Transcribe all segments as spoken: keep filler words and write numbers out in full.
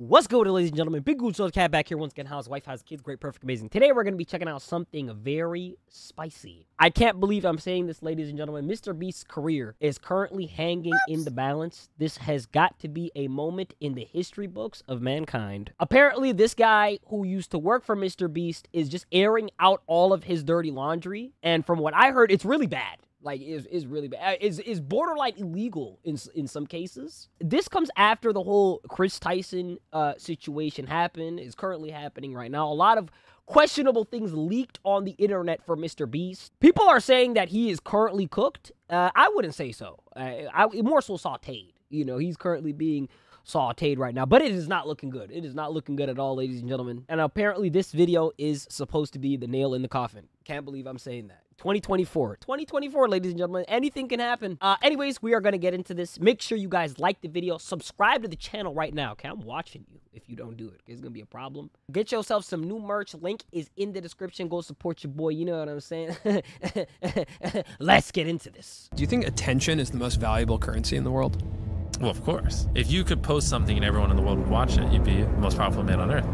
What's good, ladies and gentlemen? Big Good Soul Cat back here once again. House, wife, house, kids, great, perfect, amazing. Today we're going to be checking out something very spicy. I can't believe I'm saying this, ladies and gentlemen. Mister Beast's career is currently hanging Oops. in the balance. This has got to be a moment in the history books of mankind. Apparently, this guy who used to work for Mister Beast is just airing out all of his dirty laundry. And from what I heard, it's really bad. Like, is is really bad. Is is borderline illegal in in some cases. This comes after the whole Chris Tyson uh, situation happened. Is currently happening right now. A lot of questionable things leaked on the internet for Mister Beast. People are saying that he is currently cooked. Uh, I wouldn't say so. Uh, I more so sauteed. You know, he's currently being sauteed right now, but it is not looking good. It is not looking good at all, ladies and gentlemen. And apparently, this video is supposed to be the nail in the coffin. Can't believe I'm saying that. twenty twenty-four, ladies and gentlemen, anything can happen. Uh, anyways, we are going to get into this. Make sure you guys like the video. Subscribe to the channel right now. Okay, I'm watching you if you don't do it. It's going to be a problem. Get yourself some new merch. Link is in the description. Go support your boy. You know what I'm saying? Let's get into this. Do you think attention is the most valuable currency in the world? Well, of course. If you could post something and everyone in the world would watch it, you'd be the most powerful man on earth.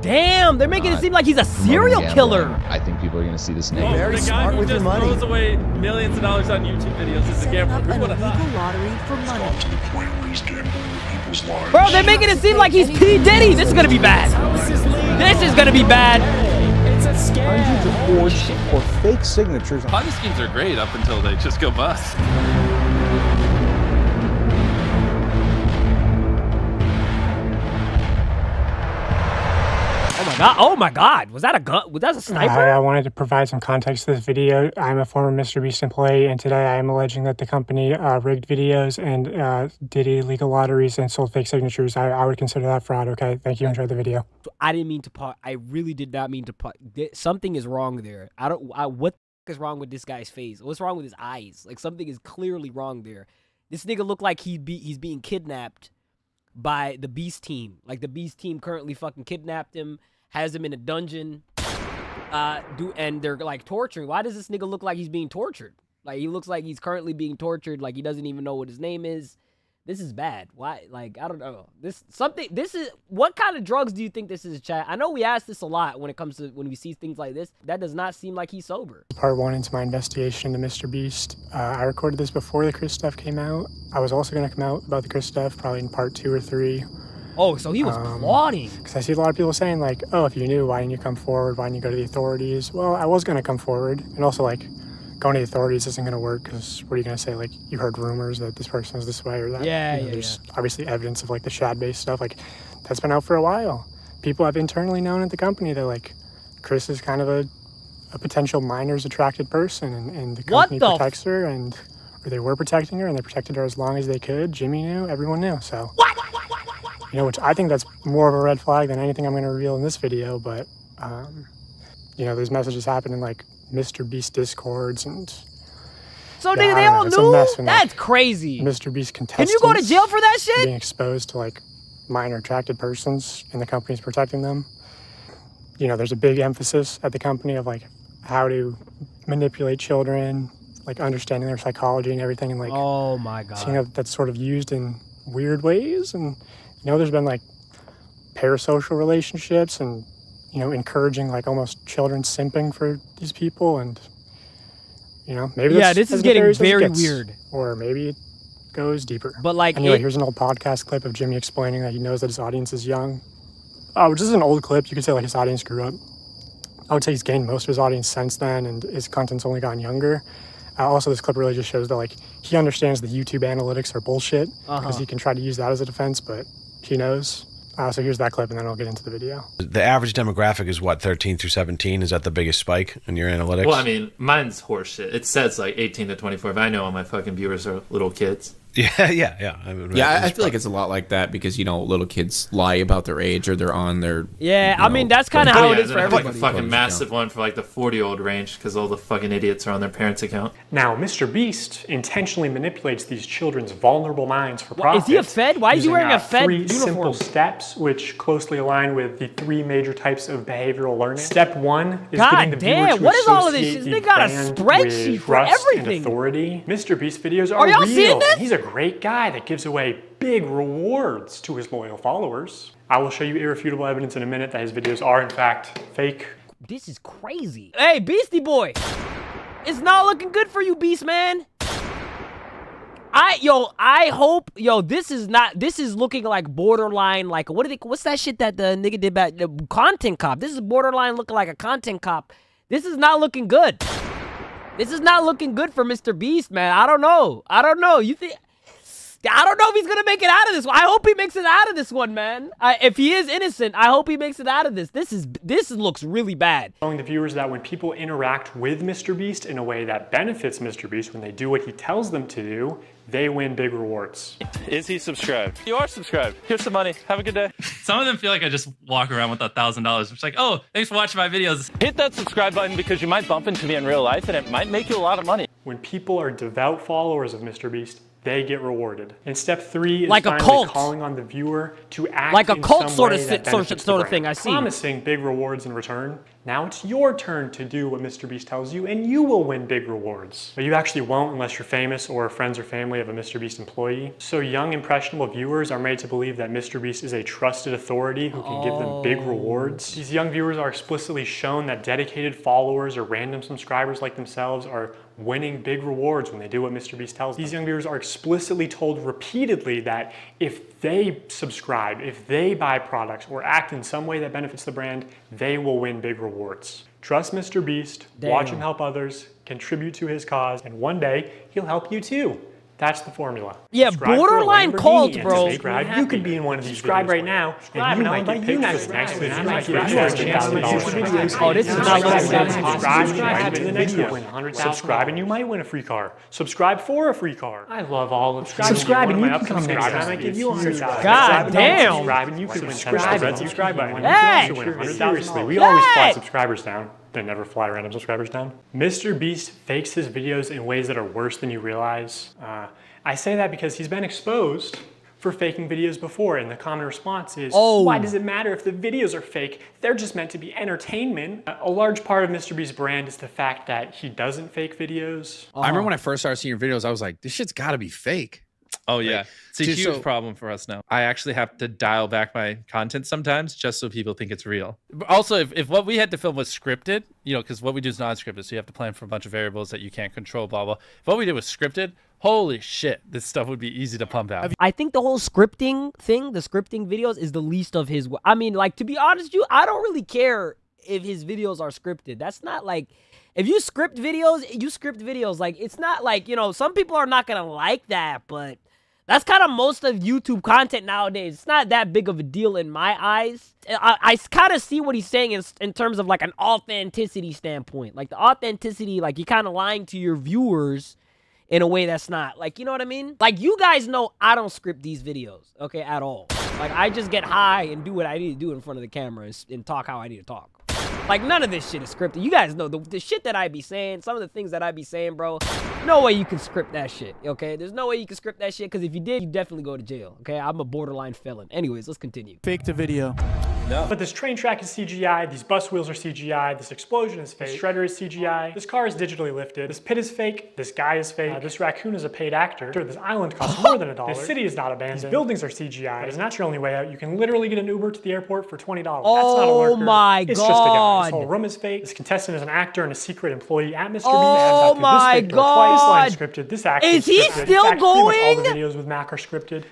Damn, they're making Not it seem like he's a serial killer. I think people are going to see this name. Very smart with your money. The guy who just throws away millions of dollars on YouTube videos is a gambler. Who would have thought? Lottery for money. To the point where he's gambling with people's lives. Bro, they're making it seem like he's P. Diddy. This is going to be bad. This is going to be bad. It's a scam. Hundreds of forged or fake signatures. Ponzi schemes are great up until they just go bust. God, oh my God, was that a gun? Was that a sniper? Hi, I wanted to provide some context to this video. I'm a former Mister Beast employee, and today I am alleging that the company uh, rigged videos and uh, did illegal lotteries and sold fake signatures. I, I would consider that fraud, okay? Thank you, enjoy the video. I didn't mean to pause. I really did not mean to pause. Something is wrong there. I don't, I, what the f is wrong with this guy's face? What's wrong with his eyes? Like, something is clearly wrong there. This nigga looked like he'd be, he's being kidnapped by the Beast team. Like, the Beast team currently fucking kidnapped him. Has him in a dungeon, uh, do and they're like torturing. Why does this nigga look like he's being tortured? Like, he looks like he's currently being tortured. Like, he doesn't even know what his name is. This is bad. Why? Like, I don't know. This something. This is what kind of drugs do you think this is, chat? I know we ask this a lot when it comes to when we see things like this. That does not seem like he's sober. Part one into my investigation into Mister Beast. Uh, I recorded this before the Chris stuff came out. I was also gonna come out about the Chris stuff probably in part two or three. Oh, so he was um, plotting. Because I see a lot of people saying, like, oh, if you knew, why didn't you come forward? Why didn't you go to the authorities? Well, I was going to come forward. And also, like, going to the authorities isn't going to work because what are you going to say? Like, you heard rumors that this person was this way or that. Yeah, you know, yeah, There's yeah. obviously evidence of, like, the Shad-based stuff. Like, that's been out for a while. People have internally known at the company that, like, Chris is kind of a, a potential minors attracted person. And, and the company the protects her. And or they were protecting her, and they protected her as long as they could. Jimmy knew. Everyone knew. So. What? You know, which I think that's more of a red flag than anything I'm going to reveal in this video, but, um, you know, there's messages happening, like, Mister Beast Discords and... So, yeah, they all know, knew? That's crazy. Mister Beast contestants... Can you go to jail for that shit? Being exposed to, like, minor attracted persons, and the company's protecting them. You know, there's a big emphasis at the company of, like, how to manipulate children, like, understanding their psychology and everything, and, like... Oh, my God. So, you know, that's sort of used in weird ways, and... You know, there's been, like, parasocial relationships and, you know, encouraging, like, almost children simping for these people. And, you know, maybe yeah, this is getting very weird. Or maybe it goes deeper. But, like, anyway, it, here's an old podcast clip of Jimmy explaining that he knows that his audience is young. Oh, which is an old clip. You could say, like, his audience grew up. I would say he's gained most of his audience since then, and his content's only gotten younger. Uh, also, this clip really just shows that, like, he understands the YouTube analytics are bullshit because uh-huh. he can try to use that as a defense, but... He knows. Uh, so here's that clip, and then I'll get into the video. The average demographic is what, thirteen through seventeen? Is that the biggest spike in your analytics? Well, I mean, mine's horseshit. It says like eighteen to twenty-four, but I know all my fucking viewers are little kids. Yeah, yeah, yeah. I mean, yeah, I, I feel probably. like it's a lot like that because, you know, little kids lie about their age or they're on their... Yeah, you know, I mean, that's kind of how yeah, it is for everybody. Like a fucking massive one for like the forty-year-old range because all the fucking idiots are on their parents' account. Now, Mister Beast intentionally manipulates these children's vulnerable minds for profit. Is he a Fed? Why is he wearing a Fed three uniform? Simple steps which closely align with the three major types of behavioral learning. Step one is God getting the damn, viewer to what is all of this? They got a spreadsheet for everything. Authority. Mister Beast videos are, are real. Seeing this? He's a great guy that gives away big rewards to his loyal followers. I will show you irrefutable evidence in a minute that his videos are in fact fake. This is crazy. Hey, Beastie Boy, it's not looking good for you, Beast Man. I, yo, I hope, yo, this is not, this is looking like borderline, like, what do they, what's that shit that the nigga did back, the content cop. This is borderline looking like a content cop. This is not looking good. This is not looking good for Mister Beast, man. I don't know. I don't know. You think, I don't know if he's going to make it out of this one. I hope he makes it out of this one, man. I, if he is innocent, I hope he makes it out of this. This is this looks really bad. Telling the viewers that when people interact with Mister Beast in a way that benefits Mister Beast, when they do what he tells them to do, they win big rewards. Is he subscribed? You are subscribed. Here's some money. Have a good day. Some of them feel like I just walk around with a thousand dollars. It's like, oh, thanks for watching my videos. Hit that subscribe button because you might bump into me in real life and it might make you a lot of money. When people are devout followers of Mister Beast, they get rewarded. And step three is like finally a cult. Calling on the viewer to act like a cult sort of sort of thing. I see. Promising big rewards in return. Now it's your turn to do what Mister Beast tells you, and you will win big rewards. But you actually won't unless you're famous or friends or family of a Mister Beast employee. So young, impressionable viewers are made to believe that Mister Beast is a trusted authority who can oh. give them big rewards. These young viewers are explicitly shown that dedicated followers or random subscribers like themselves are winning big rewards when they do what Mister Beast tells them. These young viewers are explicitly told repeatedly that if they subscribe, if they buy products or act in some way that benefits the brand, they will win big rewards. Rewards. Trust Mister Beast, Damn. Watch him help others, contribute to his cause, and one day he'll help you too. That's the formula. Yeah, subscribe borderline cult, bro. You could be in one of these. Subscribe right now, and you might get picked for the next video. You might get two hundred thousand dollars. Oh, this is not going to happen. Subscribe, you might win the next video. Subscribe, and you might win a free car. Subscribe for a free car. I love all of you. Subscribe, and you can come next time. I give you one hundred thousand dollars. God damn. Subscribe, and you can win ten thousand dollars. Subscribe button. Hey! Seriously, we always fly subscribers down. They never fly random subscribers down. Mister Beast fakes his videos in ways that are worse than you realize. Uh, I say that because he's been exposed for faking videos before, and the common response is, oh. why does it matter if the videos are fake? They're just meant to be entertainment. A large part of Mister Beast's brand is the fact that he doesn't fake videos. Uh-huh. I remember when I first started seeing your videos, I was like, this shit's gotta be fake. Oh yeah, like, it's a dude, huge so, problem for us now. I actually have to dial back my content sometimes just so people think it's real. But also, if, if what we had to film was scripted, you know, because what we do is non-scripted, so you have to plan for a bunch of variables that you can't control, blah, blah. If what we did was scripted, holy shit, this stuff would be easy to pump out. I think the whole scripting thing, the scripting videos is the least of his, I mean, like, to be honest with you, I don't really care if his videos are scripted. That's not like, if you script videos, you script videos. Like, it's not like, you know, some people are not going to like that, but that's kind of most of YouTube content nowadays. It's not that big of a deal in my eyes. I, I kind of see what he's saying in, in terms of, like, an authenticity standpoint. Like, the authenticity, like, you're kind of lying to your viewers in a way that's not. Like, you know what I mean? Like, you guys know I don't script these videos, okay, at all. Like, I just get high and do what I need to do in front of the camera and, and talk how I need to talk. Like, none of this shit is scripted. You guys know the, the shit that I be saying, some of the things that I be saying, bro, no way you can script that shit, okay? There's no way you can script that shit, because if you did, you definitely go to jail, okay? I'm a borderline felon. Anyways, let's continue. Fake the video. No. But this train track is C G I, these bus wheels are C G I, this explosion is fake, this shredder is C G I, this car is digitally lifted, this pit is fake, this guy is fake, uh, this raccoon is a paid actor, this island costs more than a dollar, this city is not abandoned, these buildings are C G I, but it's not your only way out, you can literally get an Uber to the airport for twenty dollars. Oh, that's not a marker. My it's God. It's just a guy. This whole room is fake, this contestant is an actor and a secret employee at Mister Beast. Oh Bean. My this God. Twice line scripted, this act is, is he scripted. Still fact, going? All the videos with Mac are scripted.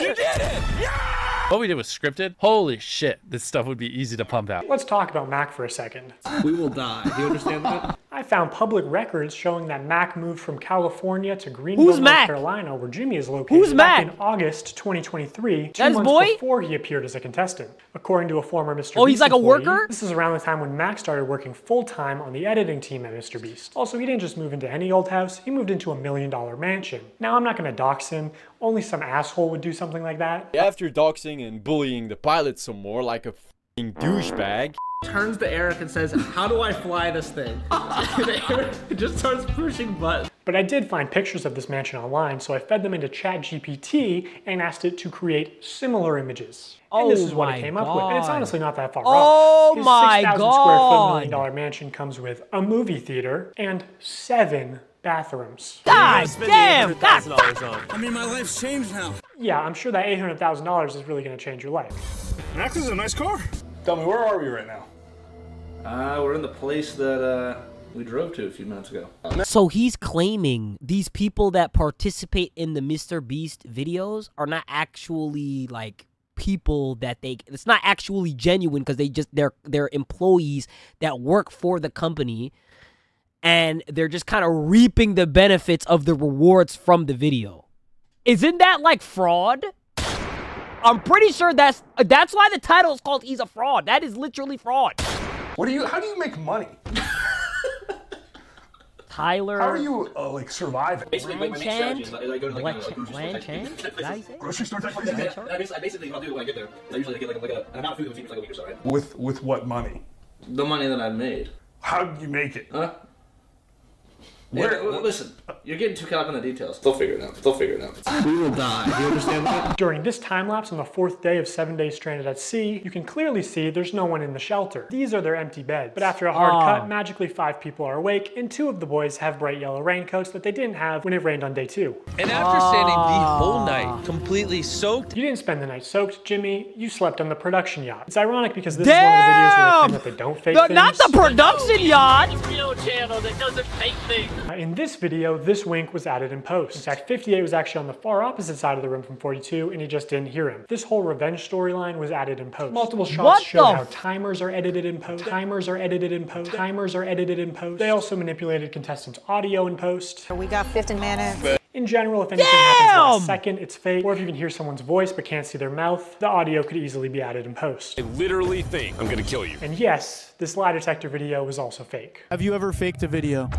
You did it! Yeah! What we did was scripted. Holy shit, this stuff would be easy to pump out. Let's talk about Mac for a second. We will die. Do you understand that? I found public records showing that Mac moved from California to Greenville, Who's North Mac? Carolina, where Jimmy is located. Who's back Mac? In August twenty twenty-three, two That's months boy? Before he appeared as a contestant. According to a former Mister Oh, Beast he's like employee, a worker? This is around the time when Mac started working full-time on the editing team at Mister Beast. Also, he didn't just move into any old house, he moved into a million-dollar mansion. Now, I'm not gonna dox him. Only some asshole would do something like that. After doxing and bullying the pilot some more like a f***ing douchebag, turns to Eric and says, how do I fly this thing? And Eric just starts pushing buttons. But I did find pictures of this mansion online, so I fed them into ChatGPT and asked it to create similar images. Oh, and this is what it came God. up with. And it's honestly not that far oh off. Oh my six thousand God. square foot million dollar mansion comes with a movie theater and seven bathrooms. God damn! God fuck! I mean, my life's changed now. Yeah, I'm sure that eight hundred thousand dollars is really gonna change your life. Max, this is a nice car. Tell me, where are we right now? Uh, we're in the place that, uh... we drove to a few minutes ago. So he's claiming these people that participate in the Mister Beast videos are not actually like people that they, it's not actually genuine because they just, they're, they're employees that work for the company and they're just kind of reaping the benefits of the rewards from the video. Isn't that like fraud? I'm pretty sure that's, that's why the title is called He's a Fraud. That is literally fraud. What do you, how do you make money? Tyler. How are you uh, like surviving? Basically, my main strategy is I go to like grocery store. I basically I'll do it when I get there. I usually get like, like a, an amount of food that seems like a week or so, right? With with what money? The money that I made. How did you make it? Huh? Where? Yeah, well, listen, you're getting too caught up in the details. They'll figure it out. They'll figure it out. We will die. Do you understand that? During this time lapse on the fourth day of seven days stranded at sea, you can clearly see there's no one in the shelter. These are their empty beds. But after a hard oh. cut, magically five people are awake, and two of the boys have bright yellow raincoats that they didn't have when it rained on day two. And after oh. standing the whole night completely soaked. You didn't spend the night soaked, Jimmy. You slept on the production yacht. It's ironic because this Damn. is one of the videos where they claim that they don't fake the, things. Not the production yacht! The real channel that doesn't fake things. In this video, this wink was added in post. In fact, fifty-eight was actually on the far opposite side of the room from forty-two, and he just didn't hear him. This whole revenge storyline was added in post. Multiple shots show how timers are edited in post, timers are edited in post, timers are edited in post. They also manipulated contestants' audio in post. We got fifteen minutes. In general, if anything happens last second, it's fake. Or if you can hear someone's voice but can't see their mouth, the audio could easily be added in post. I literally think I'm gonna kill you. And yes, this lie detector video was also fake. Have you ever faked a video?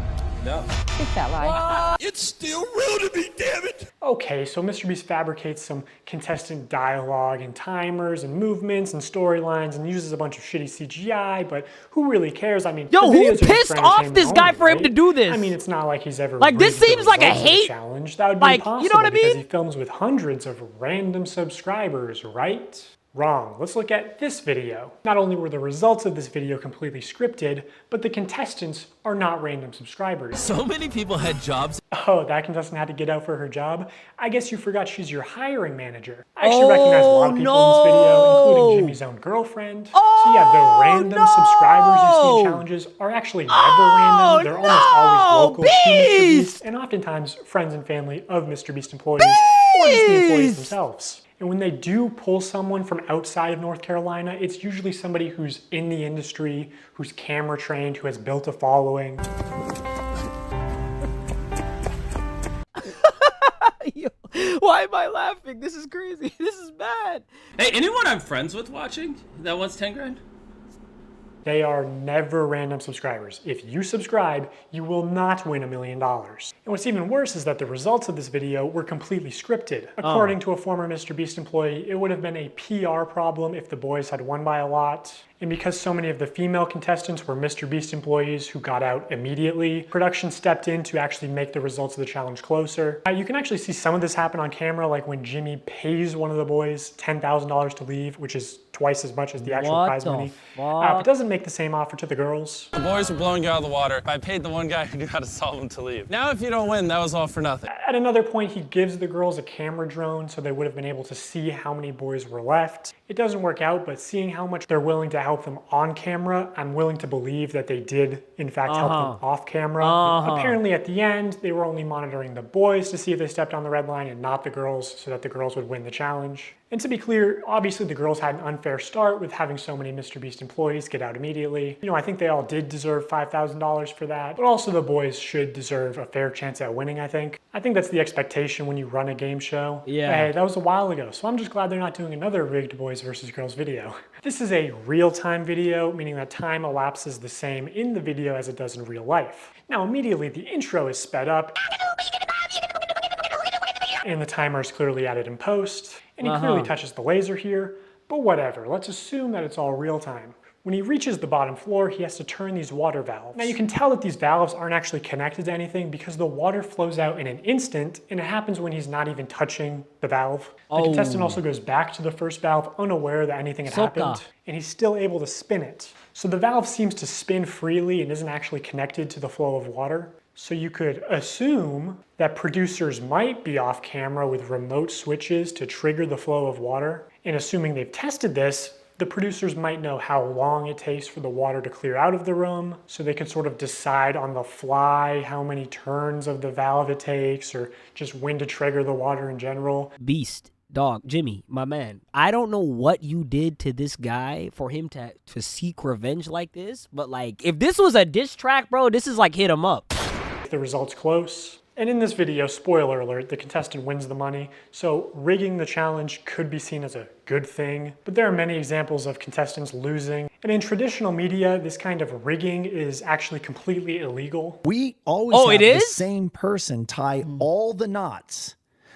No. It's that lie. It's still real to me, damn it! Okay, so Mister Beast fabricates some contestant dialogue and timers and movements and storylines and uses a bunch of shitty C G I, but who really cares? I mean, yo, who pissed off this guy for him to do this? I mean, it's not like he's ever like this seems like a hate challenge. That would be impossible, you know what I mean? Because he films with hundreds of random subscribers, right? Wrong. Let's look at this video. Not only were the results of this video completely scripted, but the contestants are not random subscribers. So many people had jobs. Oh, that contestant had to get out for her job? I guess you forgot she's your hiring manager. I actually oh, recognize a lot of people no. in this video, including Jimmy's own girlfriend. Oh, so yeah, the random no. subscribers you see in challenges are actually never oh, random. They're no. almost always local Beast. to Mister Beast, and oftentimes friends and family of Mister Beast employees, Beast. or just the employees themselves. And when they do pull someone from outside of North Carolina, it's usually somebody who's in the industry, who's camera trained, who has built a following. Yo, why am I laughing? This is crazy. This is bad. Hey, anyone I'm friends with watching that wants ten grand? They are never random subscribers. If you subscribe, you will not win a million dollars. And what's even worse is that the results of this video were completely scripted. According oh. to a former Mister Beast employee, it would have been a P R problem if the boys had won by a lot. And because so many of the female contestants were Mister Beast employees who got out immediately, production stepped in to actually make the results of the challenge closer. Uh, you can actually see some of this happen on camera, like when Jimmy pays one of the boys ten thousand dollars to leave, which is twice as much as the actual what prize the money. Uh, but doesn't make the same offer to the girls. The boys were blowing you out of the water. I paid the one guy who knew how to solve them to leave. Now if you don't win, that was all for nothing. At another point, he gives the girls a camera drone so they would have been able to see how many boys were left. It doesn't work out, but seeing how much they're willing to help them on camera, I'm willing to believe that they did, in fact, uh-huh. help them off camera. Uh-huh. Apparently at the end, they were only monitoring the boys to see if they stepped on the red line and not the girls so that the girls would win the challenge. And to be clear, obviously the girls had an unfair start with having so many Mister Beast employees get out immediately. You know, I think they all did deserve five thousand dollars for that, but also the boys should deserve a fair chance at winning, I think. I think that's the expectation when you run a game show. Yeah. Hey, that was a while ago, so I'm just glad they're not doing another rigged boys versus girls video. This is a real-time video, meaning that time elapses the same in the video as it does in real life. Now, immediately the intro is sped up, and the timer is clearly added in post. And he uh-huh. clearly touches the laser here, but whatever. Let's assume that it's all real time. When he reaches the bottom floor, he has to turn these water valves. Now you can tell that these valves aren't actually connected to anything because the water flows out in an instant and it happens when he's not even touching the valve. The oh. contestant also goes back to the first valve unaware that anything had Soka. happened, and he's still able to spin it. So the valve seems to spin freely and isn't actually connected to the flow of water. So you could assume that producers might be off camera with remote switches to trigger the flow of water. And assuming they've tested this, the producers might know how long it takes for the water to clear out of the room, so they could sort of decide on the fly how many turns of the valve it takes, or just when to trigger the water in general. Beast, dog, Jimmy, my man, I don't know what you did to this guy for him to, to seek revenge like this, but like, if this was a diss track, bro, this is like hit him up. The result's close. And in this video, spoiler alert, the contestant wins the money, so rigging the challenge could be seen as a good thing, but there are many examples of contestants losing. And in traditional media, this kind of rigging is actually completely illegal. We always oh, have it is? the same person tie mm. all the knots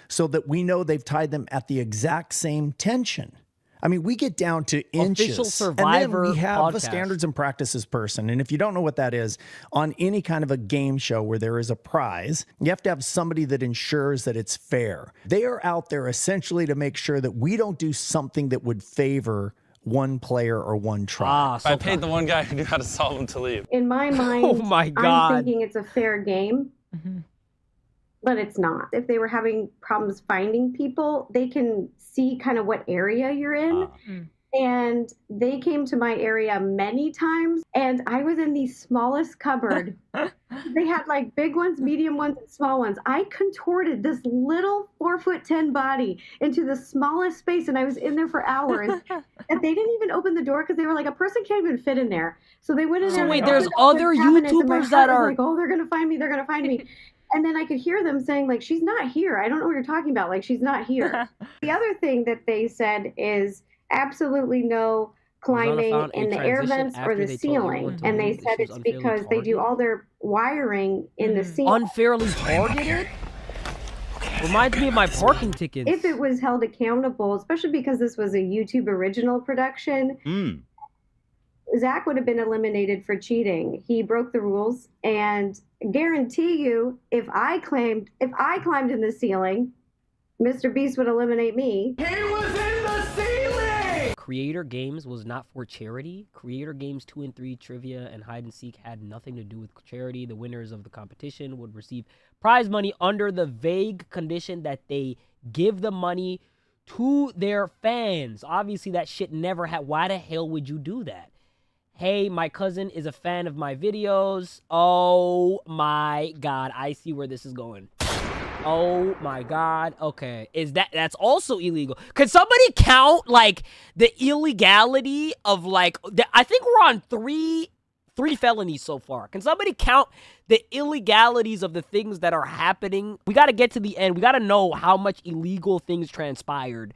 so that we know they've tied them at the exact same tension. I mean, we get down to inches. Official Survivor, and then we have podcast. a standards and practices person. And if you don't know what that is, on any kind of a game show where there is a prize, you have to have somebody that ensures that it's fair. They are out there essentially to make sure that we don't do something that would favor one player or one tribe. Ah, so I paid the one guy who knew how to solve them to leave. In my mind, oh my God. I'm thinking it's a fair game. Mm-hmm. But it's not. If they were having problems finding people, they can see kind of what area you're in. Uh, and they came to my area many times, and I was in the smallest cupboard. They had like big ones, medium ones, and small ones. I contorted this little four foot ten body into the smallest space, and I was in there for hours. And they didn't even open the door because they were like, a person can't even fit in there. So they went in so there. So wait, there's other YouTubers that are like, oh, they're gonna find me, they're gonna find me. And then I could hear them saying, like, she's not here. I don't know what you're talking about. Like, she's not here. The other thing that they said is absolutely no climbing in the air vents or the ceiling. And they said it's because they do all their wiring in the ceiling. Unfairly targeted? Reminds me of my parking tickets. If it was held accountable, especially because this was a YouTube original production, mm. Zach would have been eliminated for cheating. He broke the rules, and guarantee you, if I claimed, if I climbed in the ceiling, Mister Beast would eliminate me. He was in the ceiling! Creator Games was not for charity. Creator Games two and three trivia and hide and seek had nothing to do with charity. The winners of the competition would receive prize money under the vague condition that they give the money to their fans. Obviously, that shit never happened. Why the hell would you do that? Hey, my cousin is a fan of my videos. Oh my God, I see where this is going. Oh my God, okay. Is that, that's also illegal. Could somebody count like the illegality of like, the, I think we're on three, three felonies so far. Can somebody count the illegalities of the things that are happening? We gotta get to the end. We gotta know how much illegal things transpired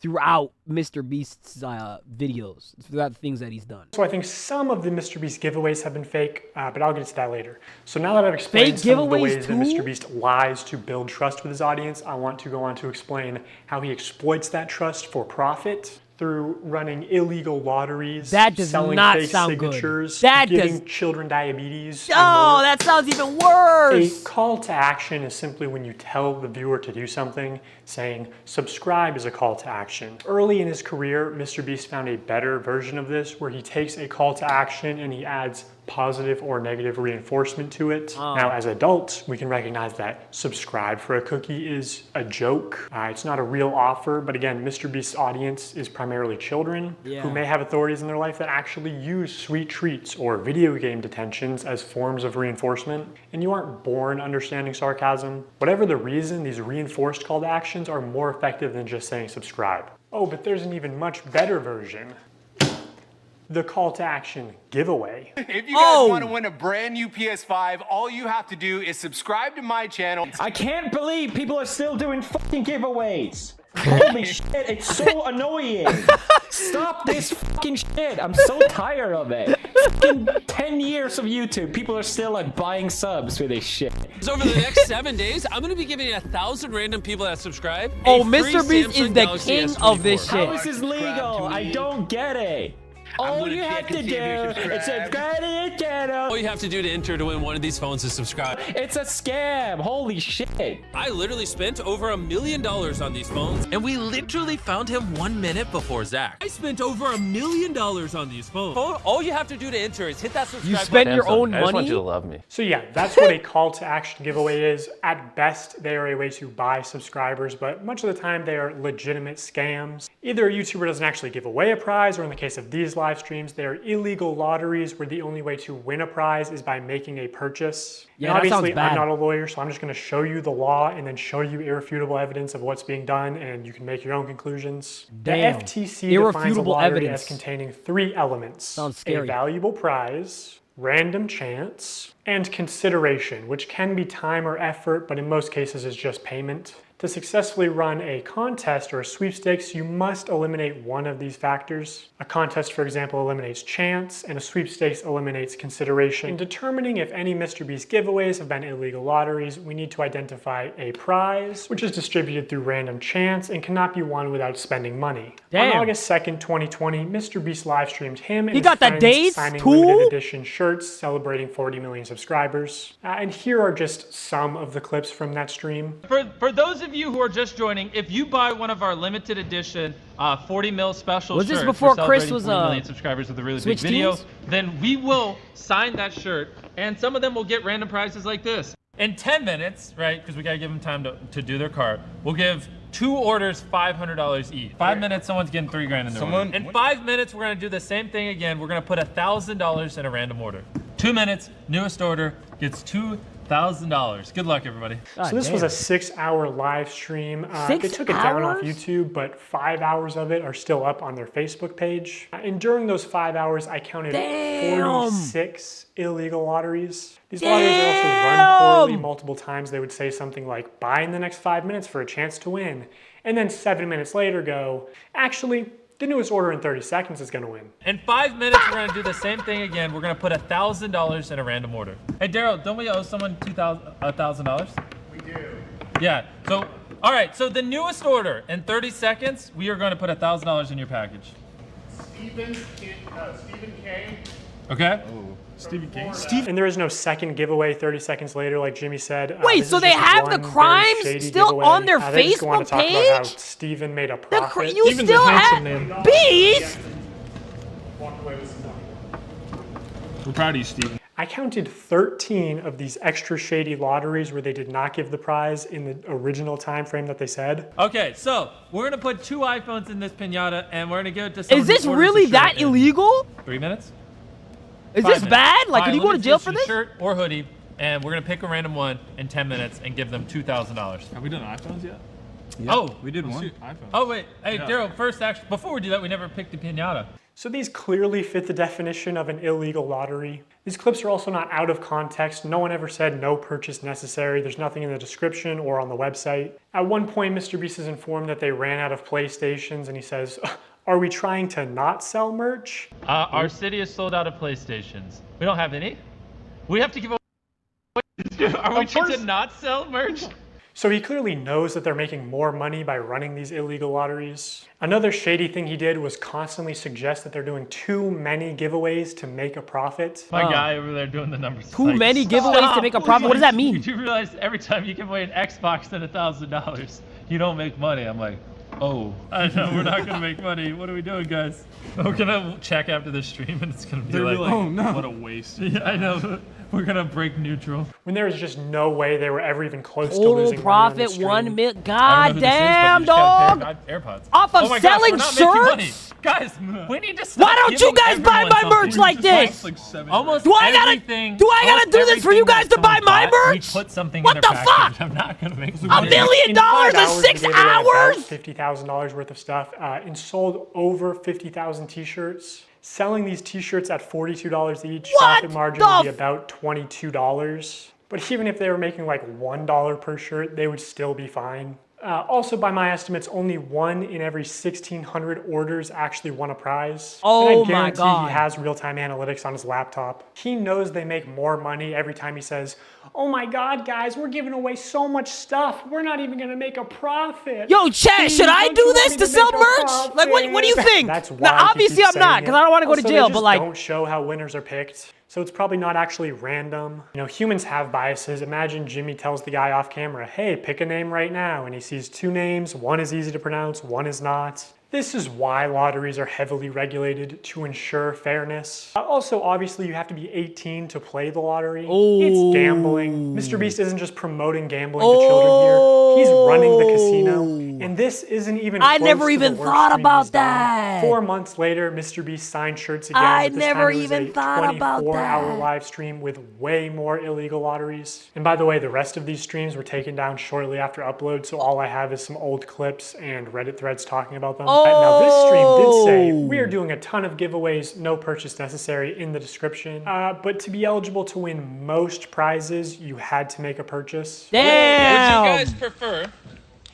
throughout Mister Beast's uh, videos, throughout the things that he's done. So I think some of the Mister Beast giveaways have been fake, uh, but I'll get to that later. So now that I've explained some of the ways too? that Mister Beast lies to build trust with his audience, I want to go on to explain how he exploits that trust for profit through running illegal lotteries, that does selling not fake sound signatures, good. That giving does... children diabetes. Oh, that sounds even worse. A call to action is simply when you tell the viewer to do something, saying subscribe is a call to action. Early in his career, Mister Beast found a better version of this where he takes a call to action and he adds positive or negative reinforcement to it. Oh. Now, as adults, we can recognize that subscribe for a cookie is a joke. Uh, it's not a real offer, but again, Mister Beast's audience is primarily children yeah. who may have authorities in their life that actually use sweet treats or video game detentions as forms of reinforcement, and you aren't born understanding sarcasm. Whatever the reason, these reinforced call to actions are more effective than just saying subscribe. Oh, but there's an even much better version. The call to action giveaway. If you guys oh. want to win a brand new P S five, all you have to do is subscribe to my channel. I can't believe people are still doing fucking giveaways. Holy shit, it's so annoying. Stop this fucking shit. I'm so tired of it. Fucking ten years of YouTube, people are still like buying subs for this shit. So over the next seven days, I'm gonna be giving a thousand random people that subscribe. Oh, Mister Beast is the king of this shit. How is this legal? I don't get it. All you have to do is subscribe to the channel. All you have to do to enter to win one of these phones is subscribe. It's a scam. Holy shit. I literally spent over a million dollars on these phones, and we literally found him one minute before Zach. I spent over a million dollars on these phones. All you have to do to enter is hit that subscribe button. You spend your own money? I just want you to love me. So yeah, that's what a call to action giveaway is. At best, they are a way to buy subscribers, but much of the time they are legitimate scams. Either a YouTuber doesn't actually give away a prize, or in the case of these live streams, they are illegal lotteries where the only way to win a prize is by making a purchase. Yeah, and obviously, that sounds bad. I'm not a lawyer, so I'm just gonna show you the law and then show you irrefutable evidence of what's being done, and you can make your own conclusions. Damn. The F T C defines a lottery evidence. as containing three elements. Sounds scary. A valuable prize, random chance, and consideration, which can be time or effort, but in most cases is just payment. To successfully run a contest or a sweepstakes, you must eliminate one of these factors. A contest, for example, eliminates chance, and a sweepstakes eliminates consideration. In determining if any Mister Beast giveaways have been illegal lotteries, we need to identify a prize, which is distributed through random chance and cannot be won without spending money. Damn. On August second, twenty twenty, Mister Beast live streamed him and he his got friends days signing too? limited edition shirts celebrating forty million subscribers. Uh, and here are just some of the clips from that stream. For, for those of you who are just joining, if you buy one of our limited edition uh, forty mil special was shirts this before Chris was uh, million subscribers with a really big video, teams? then we will sign that shirt, and some of them will get random prizes like this. In ten minutes, right, because we got to give them time to, to do their cart, we'll give two orders five hundred dollars each. Five minutes, someone's getting three grand in their Someone, order. In five minutes, we're going to do the same thing again. We're going to put one thousand dollars in a random order. Two minutes, newest order gets two thousand dollars. Good luck, everybody. God so this damn. was a six-hour live stream. Uh, six they took hours? it down off YouTube, but five hours of it are still up on their Facebook page. Uh, and during those five hours, I counted damn. forty-six illegal lotteries. These damn. lotteries are also run poorly multiple times. They would say something like, "Buy in the next five minutes for a chance to win," and then seven minutes later, go, "Actually, the newest order in thirty seconds is gonna win." In five minutes, we're gonna do the same thing again. We're gonna put one thousand dollars in a random order. Hey, Daryl, don't we owe someone one thousand dollars? We do. Yeah, so, all right, so the newest order in thirty seconds, we are gonna put one thousand dollars in your package. Stephen, uh, Stephen K. Okay. Oh. Stephen King. Steve and there is no second giveaway thirty seconds later, like Jimmy said. Uh, Wait, so they have the crimes still giveaway. on their uh, Facebook page? About how Stephen made a profit. You Steven's still have Beast? We're proud of you, Stephen. I counted thirteen of these extra shady lotteries where they did not give the prize in the original time frame that they said. Okay, so we're gonna put two iPhones in this pinata, and we're gonna give it to someone. Is this really that illegal? Three minutes. Is Five this minutes. bad? Like, can you go to jail for this? Shirt or hoodie, and we're gonna pick a random one in ten minutes and give them two thousand dollars. Have we done iPhones yet? Yep. Oh, we did Let's one. iPhone. Oh wait, hey yeah. Daryl, first actually, before we do that, we never picked a piñata. So these clearly fit the definition of an illegal lottery. These clips are also not out of context. No one ever said no purchase necessary. There's nothing in the description or on the website. At one point, Mister Beast is informed that they ran out of PlayStations, and he says, "Are we trying to not sell merch?" Uh, our city is sold out of PlayStations. We don't have any. We have to give away. Are we trying to not sell merch? So he clearly knows that they're making more money by running these illegal lotteries. Another shady thing he did was constantly suggest that they're doing too many giveaways to make a profit. My oh. guy over there doing the numbers. Too like, many giveaways stop. to make a profit? What does that mean? Did you realize every time you give away an Xbox and one thousand dollars, you don't make money? I'm like, oh, I know, we're not gonna make money. What are we doing, guys? We're gonna check after the stream, and it's gonna be like, like, oh no, what a waste. Yeah, I know. We're gonna break neutral. When there was just no way they were ever even close Total to losing profit, money on the stream. One mil. God damn, is, dog. AirPods. Off of oh selling gosh, shirts. Guys, we need to stop. Why don't you guys buy my merch like this? Like almost do I gotta do I gotta do this for you guys to buy my merch? Put something what in the package. fuck? I'm not gonna make a million dollars in six hours. Fifty thousand dollars worth of stuff, uh, and sold over fifty thousand t-shirts. Selling these t-shirts at forty-two dollars each, profit margin would be about twenty-two dollars. But even if they were making like one dollar per shirt, they would still be fine. Uh, also, by my estimates, only one in every sixteen hundred orders actually won a prize. Oh my God. And I guarantee he has real-time analytics on his laptop. He knows they make more money every time he says, "Oh my God, guys, we're giving away so much stuff. We're not even gonna make a profit." Yo, chat, should I do this to sell merch? Like, what, what do you think? That's why. Now, obviously, I'm not, because I don't want to go to jail, but like, don't show how winners are picked. So it's probably not actually random. You know, humans have biases. Imagine Jimmy tells the guy off camera, "Hey, pick a name right now." And he sees two names. One is easy to pronounce, one is not. This is why lotteries are heavily regulated, to ensure fairness. Uh, also, obviously, you have to be eighteen to play the lottery. Ooh. It's gambling. Mister Beast isn't just promoting gambling oh. to children here. He's running the casino. And this isn't even I close never to even the worst thought about that. Done. Four months later, Mister Beast signed shirts again. I this never time, even thought about that. twenty-four hour live stream with way more illegal lotteries. And by the way, the rest of these streams were taken down shortly after upload, so all I have is some old clips and Reddit threads talking about them. Oh. Now this stream did say we are doing a ton of giveaways, no purchase necessary, in the description. Uh, but to be eligible to win most prizes, you had to make a purchase. Damn! Would you guys prefer,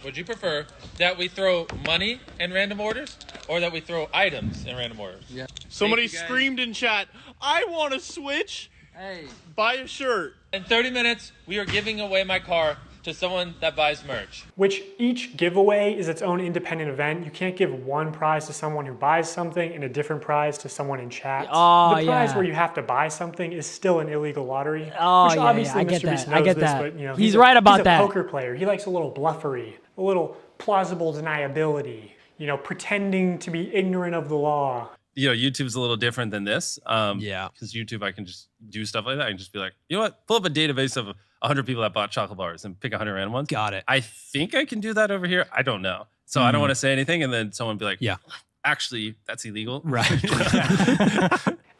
would you prefer that we throw money in random orders or that we throw items in random orders? Yeah. Somebody screamed in chat, "I want to switch, hey. buy a shirt." In thirty minutes, we are giving away my car to someone that buys merch. Which each giveaway is its own independent event. You can't give one prize to someone who buys something and a different prize to someone in chat. Oh, the prize yeah. where you have to buy something is still an illegal lottery. Oh, which yeah, obviously yeah. I Mister Beast knows I get this, that. but you know, he's, he's a, right about he's a that. poker player. He likes a little bluffery, a little plausible deniability, you know, pretending to be ignorant of the law. You know, YouTube's a little different than this. Um, yeah. Because YouTube, I can just do stuff like that. I can just be like, you know what? Pull up a database of one hundred people that bought chocolate bars and pick one hundred random ones. Got it. I think I can do that over here. I don't know. So mm. I don't want to say anything. And then someone be like, yeah, actually, that's illegal. Right.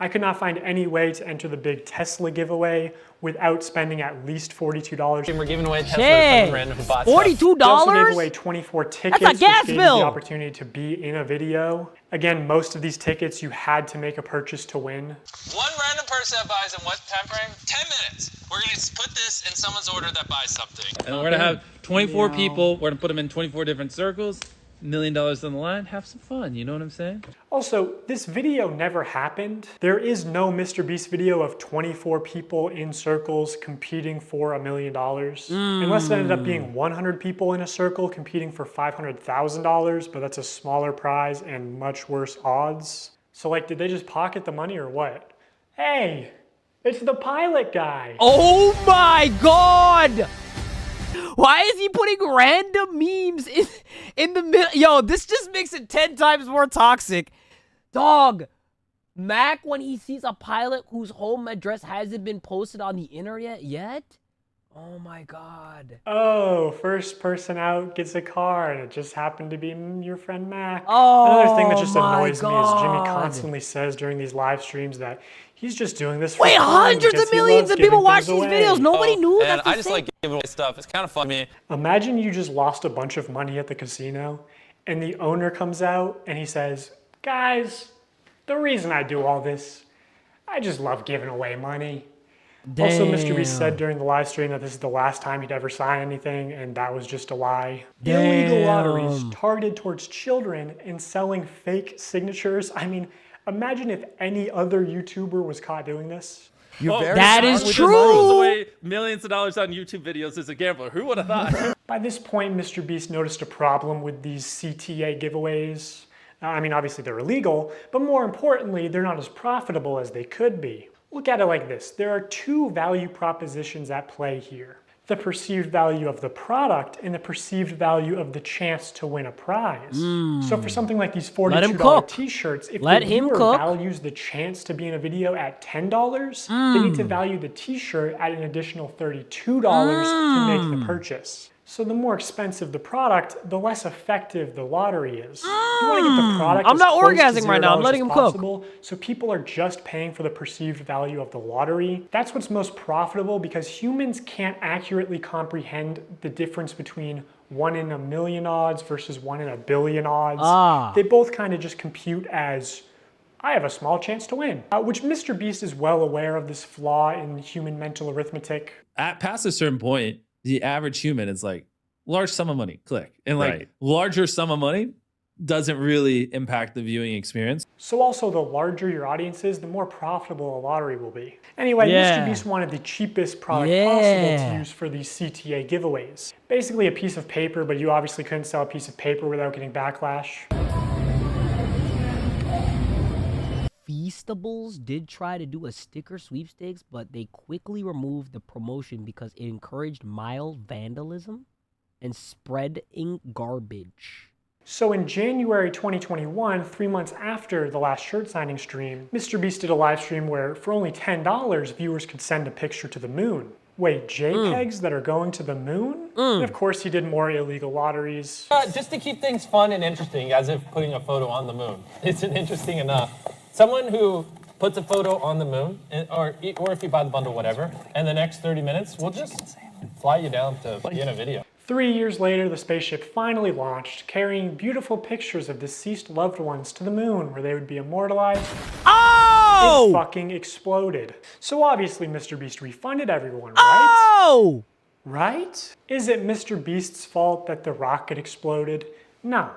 I could not find any way to enter the big Tesla giveaway without spending at least forty-two dollars. And we're giving away Tesla to some random who bought stuff. forty-two dollars? We also gave away twenty-four tickets. That's a gas bill. Which gave you the opportunity to be in a video. Again, most of these tickets, you had to make a purchase to win. One random person that buys in what time frame? ten minutes. We're going to put this in someone's order that buys something. And we're going to have twenty-four yeah. people. We're going to put them in twenty-four different circles. Million dollars on the line, have some fun, you know what I'm saying? Also, this video never happened. There is no Mister Beast video of twenty-four people in circles competing for a million dollars. Mm. Unless it ended up being one hundred people in a circle competing for five hundred thousand dollars, but that's a smaller prize and much worse odds. So like, did they just pocket the money or what? Hey, it's the pilot guy. Oh my God! Why is he putting random memes in, in the middle? Yo, this just makes it ten times more toxic. Dog, Mac, when he sees a pilot whose home address hasn't been posted on the internet yet? Oh my God. Oh, first person out gets a car, and it just happened to be your friend Mac. Oh, another thing that just annoys God. me is Jimmy constantly says during these live streams that he's just doing this for Wait, hundreds of millions of people watch these away. videos. Nobody oh, knew that. I just thing. like giving away stuff. It's kind of fun. Man. Imagine you just lost a bunch of money at the casino, and the owner comes out and he says, "Guys, the reason I do all this, I just love giving away money." Damn. Also, Mister Beast said during the live stream that this is the last time he'd ever sign anything, and that was just a lie. Damn. Illegal lotteries targeted towards children and selling fake signatures. I mean, imagine if any other YouTuber was caught doing this. Oh, that is true. Throws away millions of dollars on YouTube videos as a gambler. Who would have thought? By this point, Mister Beast noticed a problem with these C T A giveaways. Uh, I mean, obviously they're illegal, but more importantly, they're not as profitable as they could be. Look at it like this. There are two value propositions at play here. The perceived value of the product and the perceived value of the chance to win a prize. Mm. So for something like these forty-two dollar t-shirts, if Let the viewer cook. values the chance to be in a video at ten dollars, mm. they need to value the t-shirt at an additional thirty-two dollars mm. to make the purchase. So the more expensive the product, the less effective the lottery is. Mm. You want to get the product I'm as not orgasming right now, I'm letting him cook. So people are just paying for the perceived value of the lottery. That's what's most profitable, because humans can't accurately comprehend the difference between one in a million odds versus one in a billion odds. Ah. They both kind of just compute as, I have a small chance to win, uh, which Mister Beast is well aware of this flaw in human mental arithmetic. At past a certain point, the average human is like, large sum of money, click. And like right. larger sum of money doesn't really impact the viewing experience. So also, the larger your audience is, the more profitable a lottery will be. Anyway, yeah. Mister Beast wanted the cheapest product yeah. possible to use for these C T A giveaways. Basically a piece of paper, but you obviously couldn't sell a piece of paper without getting backlash. Feastables did try to do a sticker sweepstakes, but they quickly removed the promotion because it encouraged mild vandalism and spreading garbage. So in January twenty twenty-one, three months after the last shirt signing stream, Mister Beast did a live stream where for only ten dollars, viewers could send a picture to the moon. Wait, JPEGs mm. that are going to the moon? Mm. And of course, he did more illegal lotteries. Uh, just to keep things fun and interesting, as if putting a photo on the moon isn't interesting enough. Someone who puts a photo on the moon, or, or if you buy the bundle, whatever, and the next thirty minutes, we'll just fly you down to Vienna Video. Three years later, the spaceship finally launched, carrying beautiful pictures of deceased loved ones to the moon, where they would be immortalized. Oh! It fucking exploded. So obviously, Mister Beast refunded everyone, right? Oh! Right? Is it Mister Beast's fault that the rocket exploded? No.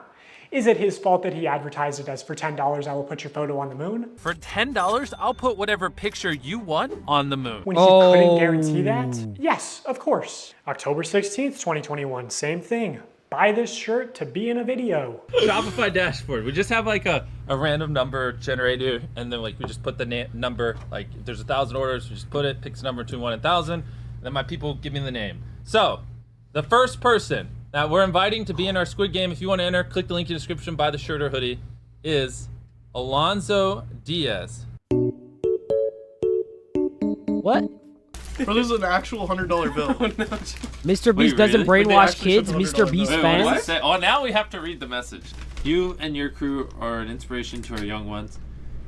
Is it his fault that he advertised it as, for ten dollars, I will put your photo on the moon? For ten dollars, I'll put whatever picture you want on the moon. When he oh. couldn't guarantee that? Yes, of course. October sixteenth, twenty twenty-one, same thing. Buy this shirt to be in a video. Shopify dashboard. We just have like a, a random number generator, and then like we just put the na number, like if there's a thousand orders, we just put it, picks number between one and thousand, and then my people give me the name. So, the first person that we're inviting to be in our Squid Game, if you want to enter, click the link in the description, buy the shirt or hoodie, is Alonzo Diaz. What? Bro, this is an actual one hundred dollar bill. Oh, no. Mister Beast Wait, doesn't really? brainwash kids, Mister Beast bill. fans. Wait, oh, now we have to read the message. You and your crew are an inspiration to our young ones.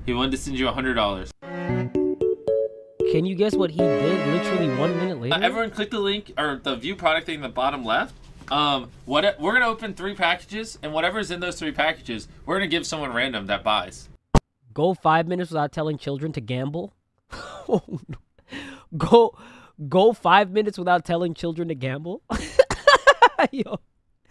He wanted to send you one hundred dollars. Can you guess what he did literally one minute later? Uh, everyone click the link, or the view product thing in the bottom left. Um, what we're gonna open three packages, and whatever's in those three packages, we're gonna give someone random that buys. Go five minutes without telling children to gamble. oh, no. Go, go five minutes without telling children to gamble. Yo,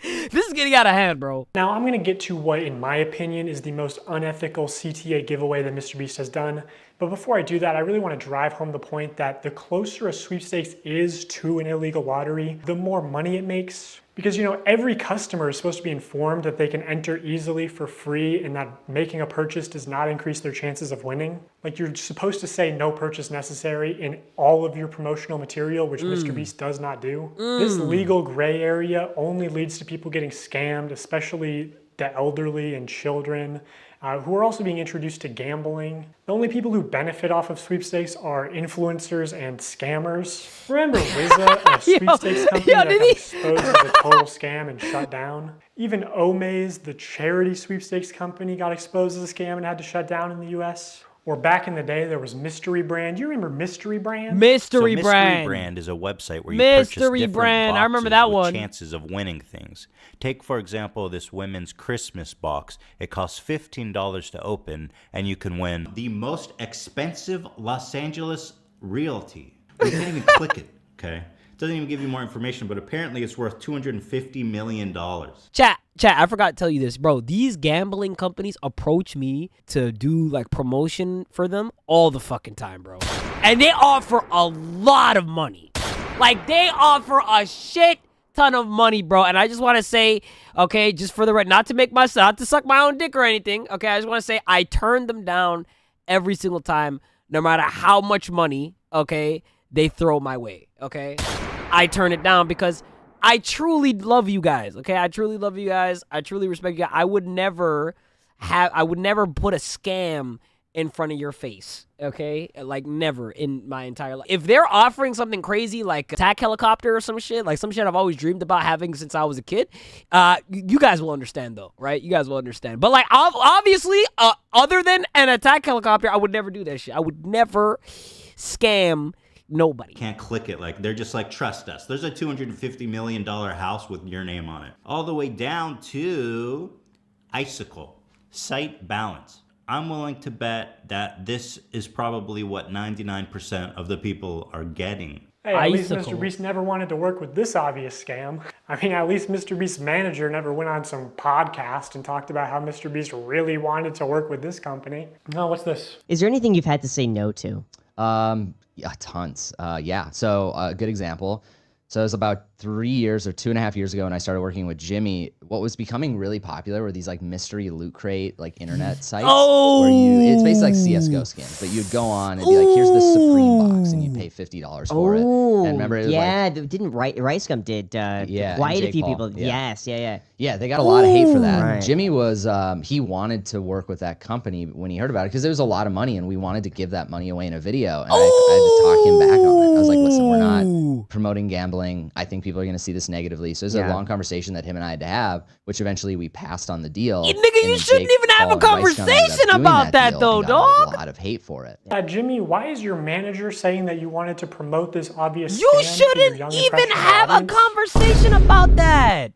this is getting out of hand, bro. Now I'm gonna get to what, in my opinion, is the most unethical C T A giveaway that Mister Beast has done. But before I do that, I really want to drive home the point that the closer a sweepstakes is to an illegal lottery, the more money it makes. Because, you know, every customer is supposed to be informed that they can enter easily for free and that making a purchase does not increase their chances of winning. Like, you're supposed to say no purchase necessary in all of your promotional material, which mm. Mister Beast does not do. Mm. This legal gray area only leads to people getting scammed, especially the elderly and children, Uh, who are also being introduced to gambling. The only people who benefit off of sweepstakes are influencers and scammers. Remember W Z A, a sweepstakes yo, company yo, that got exposed as a total scam and shut down? Even Omaze, the charity sweepstakes company, got exposed as a scam and had to shut down in the U S. Or back in the day, there was Mystery Brand. You remember Mystery Brand? Mystery so Brand. Mystery Brand is a website where you Mystery purchase different Brand. boxes I remember that with one. chances of winning things. Take, for example, this women's Christmas box. It costs fifteen dollars to open, and you can win the most expensive Los Angeles realty. You can't even click it, okay? It doesn't even give you more information, but apparently it's worth two hundred fifty million dollars. Chat. Chat, I forgot to tell you this, bro. These gambling companies approach me to do, like, promotion for them all the fucking time, bro. And they offer a lot of money. Like, they offer a shit ton of money, bro. And I just want to say, okay, just for the record, not to make my, not to suck my own dick or anything, okay? I just want to say I turned them down every single time, no matter how much money, okay, they throw my way, okay? I turn it down because I truly love you guys, okay? I truly love you guys. I truly respect you guys. I would never have, I would never put a scam in front of your face, okay? Like, never in my entire life. If they're offering something crazy, like attack helicopter or some shit, like some shit I've always dreamed about having since I was a kid, uh, you guys will understand, though, right? You guys will understand. But, like, obviously, uh, other than an attack helicopter, I would never do that shit. I would never scam nobody. Can't click it. Like, they're just like, trust us. There's a two hundred fifty million dollar house with your name on it. All the way down to icicle, site balance. I'm willing to bet that this is probably what ninety-nine percent of the people are getting. Hey, at least Mister Beast never wanted to work with this obvious scam. I mean, at least Mister Beast's manager never went on some podcast and talked about how Mister Beast really wanted to work with this company. Oh, what's this? Is there anything you've had to say no to? Um, yeah, tons. Uh, yeah, so a uh, good example. So it was about three years or two and a half years ago when I started working with Jimmy. What was becoming really popular were these like mystery loot crate, like internet sites. Oh! Where you, it's basically like C S G O skins, but you'd go on and be like, here's the Supreme box, and you'd pay fifty dollars for Ooh. It. And remember, it was yeah, like, didn't Ricegum did uh, yeah, quite a few Paul. People. Yeah. Yes, yeah, yeah. Yeah, they got a lot Ooh. Of hate for that. Right. Jimmy was, um, he wanted to work with that company when he heard about it because there was a lot of money and we wanted to give that money away in a video. And I, I had to talk him back on it. I was like, listen, we're not promoting gambling. I think people are going to see this negatively. So it was yeah. a long conversation that him and I had to have, which eventually we passed on the deal. You nigga, you shouldn't Jake even Paul have a conversation about that, that though, dog. A lot of hate for it. Uh, Jimmy, why is your manager saying that you wanted to promote this obvious You shouldn't even have audience? A conversation about that.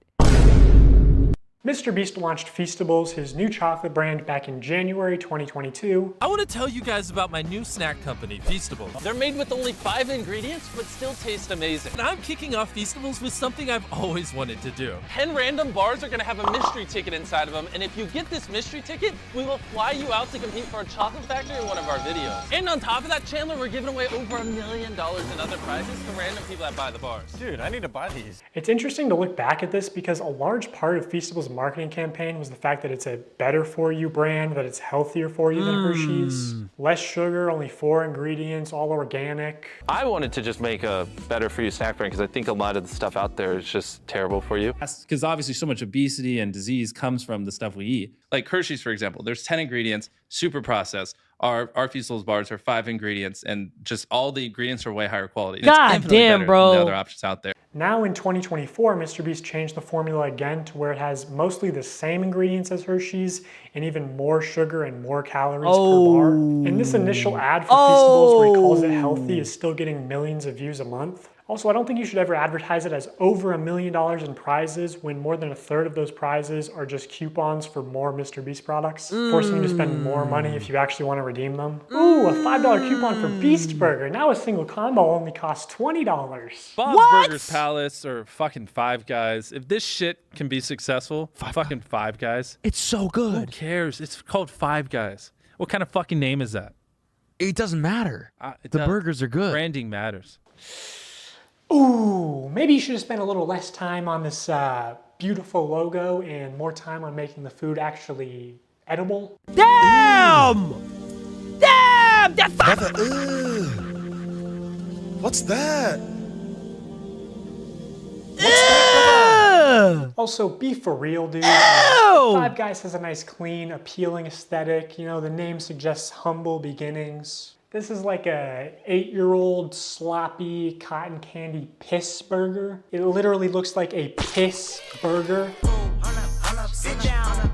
Mister Beast launched Feastables, his new chocolate brand, back in January twenty twenty-two. I want to tell you guys about my new snack company, Feastables. They're made with only five ingredients, but still taste amazing. And I'm kicking off Feastables with something I've always wanted to do. ten random bars are going to have a mystery ticket inside of them, and if you get this mystery ticket, we will fly you out to compete for a chocolate factory in one of our videos. And on top of that, Chandler, we're giving away over a million dollars in other prizes to random people that buy the bars. Dude, I need to buy these. It's interesting to look back at this because a large part of Feastables' marketing campaign was the fact that it's a better for you brand, that it's healthier for you than mm. Hershey's. Less sugar, only four ingredients, all organic. I wanted to just make a better for you snack brand because I think a lot of the stuff out there is just terrible for you. Because obviously so much obesity and disease comes from the stuff we eat. Like Hershey's, for example, there's ten ingredients, super processed. Our, our Feastables bars are five ingredients and just all the ingredients are way higher quality. God damn, bro. Than the other options out there. Now in twenty twenty-four, Mister Beast changed the formula again to where it has mostly the same ingredients as Hershey's and even more sugar and more calories oh. per bar. And this initial ad for oh. Feastables where he calls it healthy is still getting millions of views a month. Also, I don't think you should ever advertise it as over a million dollars in prizes when more than a third of those prizes are just coupons for more Mister Beast products, mm. forcing you to spend more money if you actually want to redeem them. Mm. Ooh, a five dollar coupon for Beast Burger. Now a single combo only costs twenty dollars. Bob's what? Burger's Palace or fucking Five Guys. If this shit can be successful, five fucking God. Five Guys. It's so good. Who cares? It's called Five Guys. What kind of fucking name is that? It doesn't matter. Uh, it the doesn't. Burgers are good. Branding matters. Ooh, maybe you should have spent a little less time on this uh, beautiful logo and more time on making the food actually edible. Damn! Ooh. Damn! That's fuck! What's that? What's that? Also, be for real, dude. Uh, Five Guys has a nice, clean, appealing aesthetic. You know, the name suggests humble beginnings. This is like a eight-year-old sloppy cotton candy piss burger. It literally looks like a piss burger. Sit down.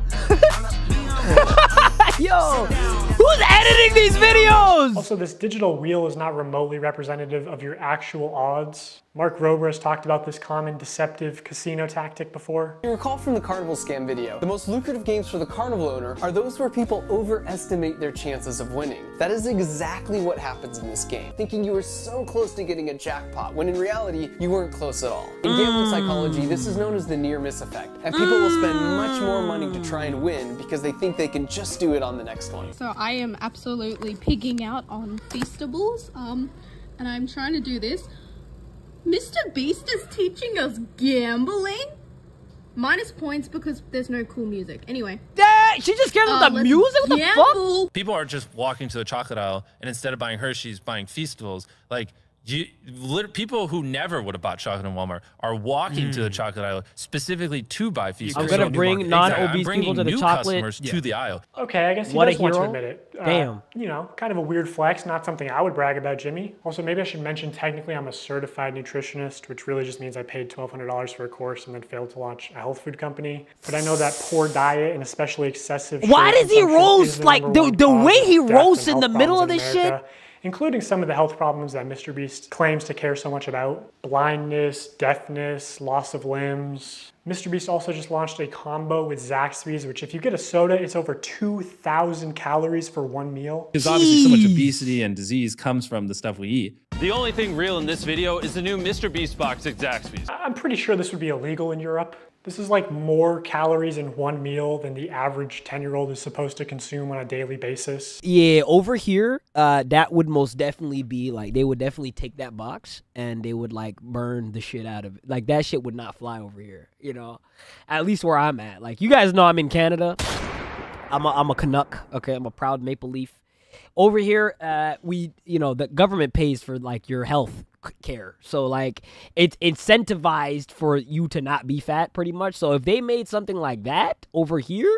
Yo, who's editing these videos? Also, this digital wheel is not remotely representative of your actual odds. Mark Rober has talked about this common deceptive casino tactic before. You recall from the carnival scam video, the most lucrative games for the carnival owner are those where people overestimate their chances of winning. That is exactly what happens in this game, thinking you were so close to getting a jackpot, when in reality, you weren't close at all. In gambling mm. psychology, this is known as the near-miss effect, and people mm. will spend much more money to try and win because they think they can just do it on the next one. So I am absolutely pigging out on Feastables, um, and I'm trying to do this. Mister Beast is teaching us gambling? Minus points because there's no cool music. Anyway. Dad, she just gave them uh, the music? What the fuck? People are just walking to the chocolate aisle and instead of buying Hershey's, buying Feastables. Like, you, people who never would have bought chocolate in Walmart are walking mm. to the chocolate aisle specifically to buy Feastables. I'm going to bring non-obese exactly. people to the chocolate. Customers yeah. to the aisle. Okay, I guess he what does want to admit it. Uh, Damn. You know, kind of a weird flex, not something I would brag about, Jimmy. Also, maybe I should mention technically I'm a certified nutritionist, which really just means I paid twelve hundred dollars for a course and then failed to launch a health food company. But I know that poor diet and especially excessive Why does he roast? Like, the, the way he roasts in the middle of this shit? Including some of the health problems that Mister Beast claims to care so much about. Blindness, deafness, loss of limbs. Mister Beast also just launched a combo with Zaxby's, which if you get a soda, it's over two thousand calories for one meal. Because obviously so much obesity and disease comes from the stuff we eat. The only thing real in this video is the new Mister Beast box at Zaxby's. I'm pretty sure this would be illegal in Europe. This is like more calories in one meal than the average ten-year-old is supposed to consume on a daily basis. Yeah, over here, uh, that would most definitely be like, they would definitely take that box and they would like burn the shit out of it. Like that shit would not fly over here, you know? At least where I'm at. Like you guys know I'm in Canada. I'm a, I'm a Canuck, okay? I'm a proud Maple Leaf. Over here, uh, we, you know, the government pays for like your health care, so like it's incentivized for you to not be fat pretty much. So if they made something like that over here,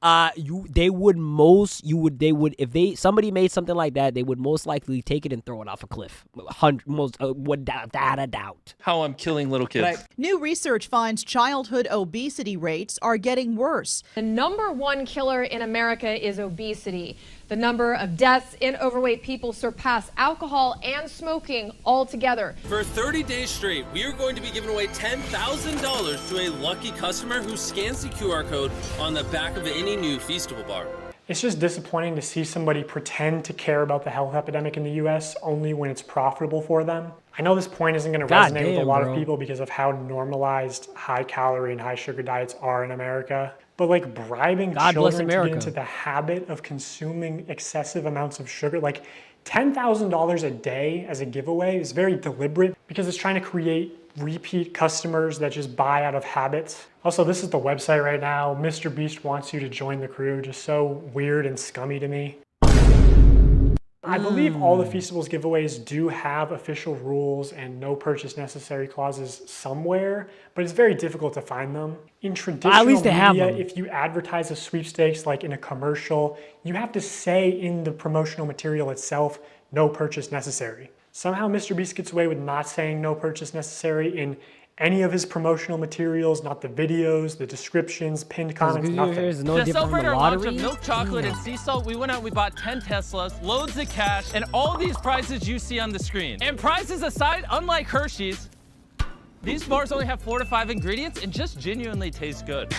uh you they would most you would they would if they somebody made something like that, they would most likely take it and throw it off a cliff. Hundred most uh, without a doubt. How I'm killing little kids. Right. New research finds childhood obesity rates are getting worse. The number one killer in America is obesity. The number of deaths in overweight people surpass alcohol and smoking altogether. For thirty days straight, we are going to be giving away ten thousand dollars to a lucky customer who scans the Q R code on the back of any new Feastable bar. It's just disappointing to see somebody pretend to care about the health epidemic in the U S only when it's profitable for them. I know this point isn't going to resonate damn, with a lot bro. of people because of how normalized high-calorie and high-sugar diets are in America. But like bribing God children to get into the habit of consuming excessive amounts of sugar, like ten thousand dollars a day as a giveaway is very deliberate because it's trying to create repeat customers that just buy out of habits. Also, this is the website right now. Mister Beast wants you to join the crew, just so weird and scummy to me. I believe all the Feastables giveaways do have official rules and no purchase necessary clauses somewhere, but it's very difficult to find them. In traditional at least they media, have them. If you advertise a sweepstakes like in a commercial, you have to say in the promotional material itself, no purchase necessary. Somehow Mister Beast gets away with not saying no purchase necessary in any of his promotional materials, not the videos, the descriptions, pinned comments, nothing. There's no to celebrate our launch of milk chocolate yeah. and sea salt, we went out and we bought ten Teslas, loads of cash, and all these prizes you see on the screen. And prizes aside, unlike Hershey's, these bars only have four to five ingredients and just genuinely taste good.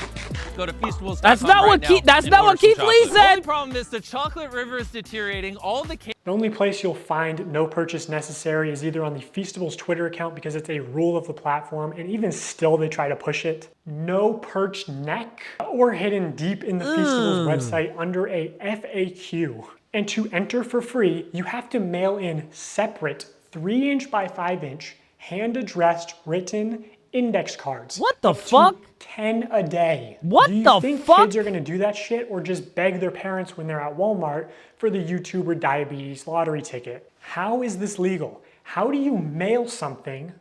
Go to Feastables dot com. That's not right what Keith. That's not what Keith Lee said. The only problem is the chocolate river is deteriorating. All the the only place you'll find no purchase necessary is either on the Feastables Twitter account because it's a rule of the platform, and even still they try to push it. No perch neck, or hidden deep in the mm. Feastables website under a F A Q. And to enter for free, you have to mail in separate three inch by five inch. hand-addressed written index cards. What the fuck? ten a day. What the fuck? Do you think kids are gonna do that shit or just beg their parents when they're at Walmart for the YouTuber diabetes lottery ticket? How is this legal? How do you mail something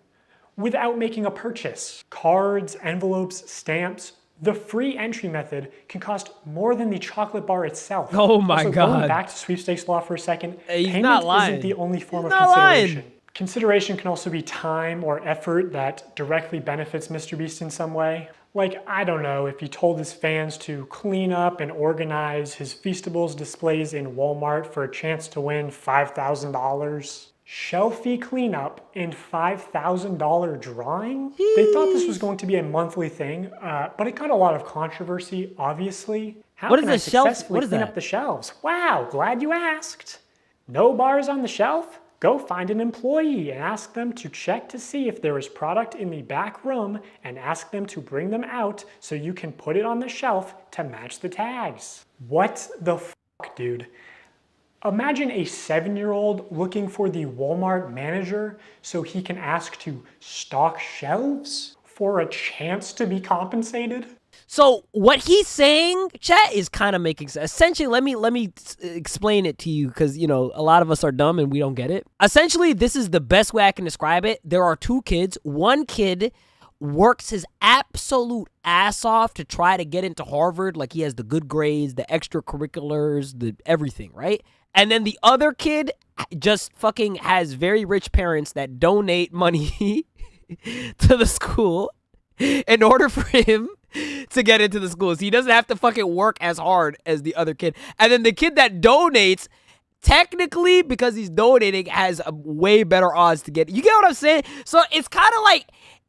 without making a purchase? Cards, envelopes, stamps. The free entry method can cost more than the chocolate bar itself. Oh my also, God. Going back to sweepstakes law for a second, hey, he's not lying. Payment isn't the only form he's of consideration. Lying. Consideration can also be time or effort that directly benefits Mister Beast in some way. Like, I don't know, if he told his fans to clean up and organize his Feastables displays in Walmart for a chance to win five thousand dollars. Shelfie cleanup and five thousand dollar drawing? Jeez. They thought this was going to be a monthly thing, uh, but it got a lot of controversy, obviously. How what can is I successfully what is clean that? up the shelves? Wow, glad you asked. No bars on the shelf? Go find an employee and ask them to check to see if there is product in the back room and ask them to bring them out so you can put it on the shelf to match the tags. What the fuck, dude? Imagine a seven-year-old looking for the Walmart manager so he can ask to stock shelves for a chance to be compensated? So what he's saying, chat, is kind of making sense. Essentially, let me let me explain it to you because, you know, a lot of us are dumb and we don't get it. Essentially, this is the best way I can describe it. There are two kids. One kid works his absolute ass off to try to get into Harvard. Like, he has the good grades, the extracurriculars, the everything, right? And then the other kid just fucking has very rich parents that donate money to the school in order for him to get into the schools. He doesn't have to fucking work as hard as the other kid. And then the kid that donates, technically, because he's donating, has a way better odds to get it. You get what I'm saying? So it's kind of like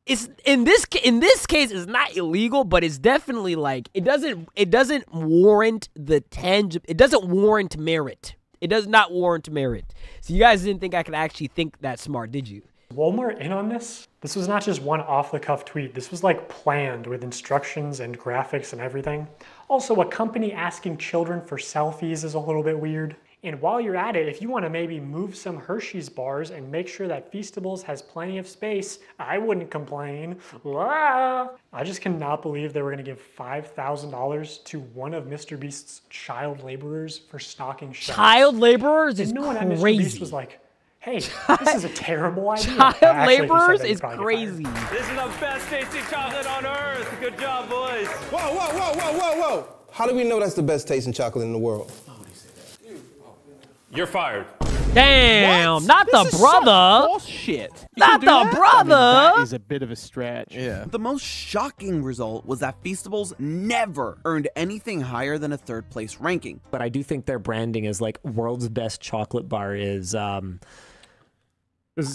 it's in this in this case it's not illegal, but it's definitely like it doesn't it doesn't warrant the tang it doesn't warrant merit. It does not warrant merit. So you guys didn't think I could actually think that smart, did you? Walmart in on this? This was not just one off-the-cuff tweet. This was like planned with instructions and graphics and everything. Also, a company asking children for selfies is a little bit weird. And while you're at it, if you want to maybe move some Hershey's bars and make sure that Feastables has plenty of space, I wouldn't complain. Ah! I just cannot believe they were going to give five thousand dollars to one of Mister Beast's child laborers for stocking shelves. Child laborers is crazy. No one at Mister Beast was like, hey, this is a terrible idea. Child laborers is crazy. This is the best tasting chocolate on earth. Good job, boys. Whoa, whoa, whoa, whoa, whoa, whoa. How do we know that's the best tasting chocolate in the world? You're fired. Damn, what? Not this the brother. Bullshit. Not the that? brother. I mean, that is a bit of a stretch. Yeah. The most shocking result was that Feastables never earned anything higher than a third place ranking. But I do think their branding is like world's best chocolate bar is. Um,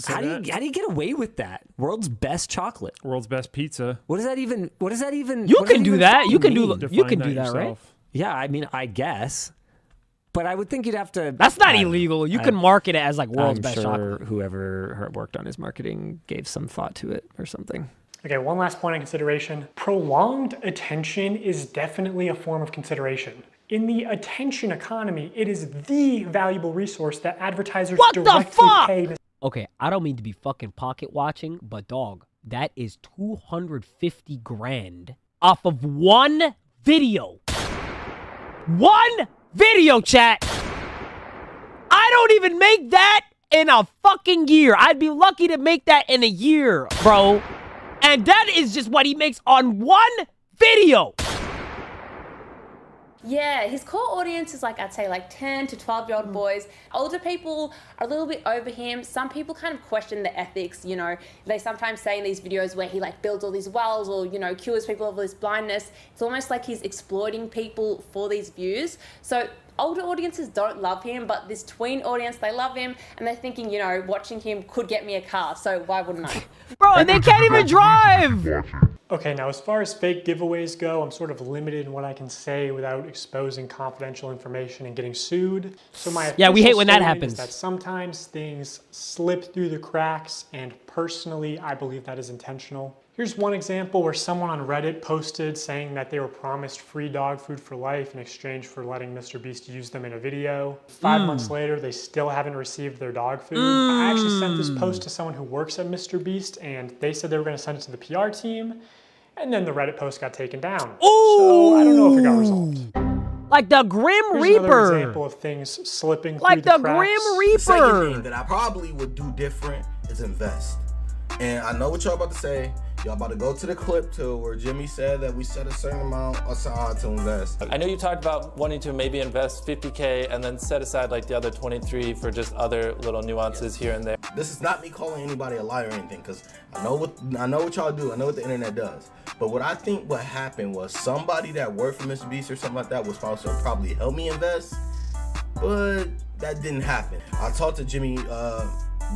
How do, you, how do you get away with that? World's best chocolate. World's best pizza. What does that even? What does that even? You can do that. You can do. You can do that, right? Yeah, I mean, I guess. But I would think you'd have to. That's not um, illegal. You I, can market it as like world's I'm best sure chocolate. Whoever worked on his marketing gave some thought to it or something. Okay, one last point in consideration. Prolonged attention is definitely a form of consideration. In the attention economy, it is the valuable resource that advertisers what directly the fuck? pay. Okay, I don't mean to be fucking pocket watching, but dog, that is two hundred fifty grand off of one video. One video, chat. I don't even make that in a fucking year. I'd be lucky to make that in a year, bro. And that is just what he makes on one video. Yeah, his core audience is like, I'd say like ten to twelve year old boys. Older people are a little bit over him. Some people kind of question the ethics, you know. They sometimes say in these videos where he like builds all these wells or, you know, cures people of this blindness. It's almost like he's exploiting people for these views. So older audiences don't love him, but this tween audience, they love him. And they're thinking, you know, watching him could get me a car. So why wouldn't I? Bro, and they can't even drive. Okay, now as far as fake giveaways go, I'm sort of limited in what I can say without exposing confidential information and getting sued. So my yeah, we hate when that happens. That sometimes things slip through the cracks, and personally, I believe that is intentional. Here's one example where someone on Reddit posted saying that they were promised free dog food for life in exchange for letting Mister Beast use them in a video. Five mm. months later, they still haven't received their dog food. Mm. I actually sent this post to someone who works at Mister Beast, and they said they were gonna send it to the P R team, and then the Reddit post got taken down. Ooh. So I don't know if it got resolved. Like the Grim Here's Reaper. Another example of things slipping like through the, the cracks. Like the Grim Reaper. The second thing that I probably would do different is invest. And I know what y'all about to say. Y'all about to go to the clip too, where Jimmy said that we set a certain amount aside to invest. I know you talked about wanting to maybe invest fifty K and then set aside like the other twenty-three for just other little nuances yeah. here and there. This is not me calling anybody a liar or anything, because I know what I know what y'all do. I know what the internet does. But what I think what happened was somebody that worked for Mister Beast or something like that was also probably help me invest, but that didn't happen. I talked to Jimmy. Uh,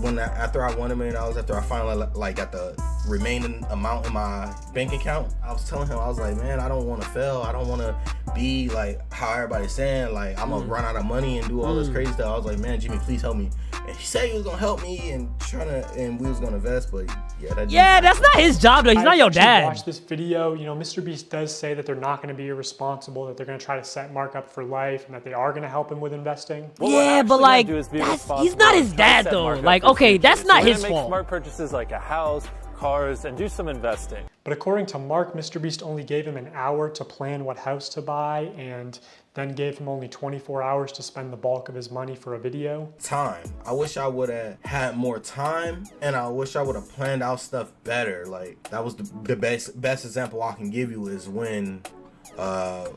When I, after I won a million dollars, after I finally like got the remaining amount in my bank account, I was telling him, I was like, man, I don't want to fail. I don't want to be like how everybody's saying, like I'm gonna mm. run out of money and do all mm. this crazy stuff. I was like, man, Jimmy, please help me. And he said he was gonna help me and trying to, and we was gonna invest, but yeah, that yeah, that's not his job though. He's I not your dad. Watch this video. You know, Mister Beast does say that they're not gonna be irresponsible, that they're gonna try to set Mark up for life, and that they are gonna help him with investing. Well, yeah, but like, that's, he's not his dad though. Like. Okay, that's not his fault. Smart purchases like a house, cars, and do some investing. But according to Mark, Mister Beast only gave him an hour to plan what house to buy, and then gave him only twenty-four hours to spend the bulk of his money for a video. Time. I wish I would have had more time, and I wish I would have planned out stuff better. Like that was the, the best best example I can give you is when. Uh,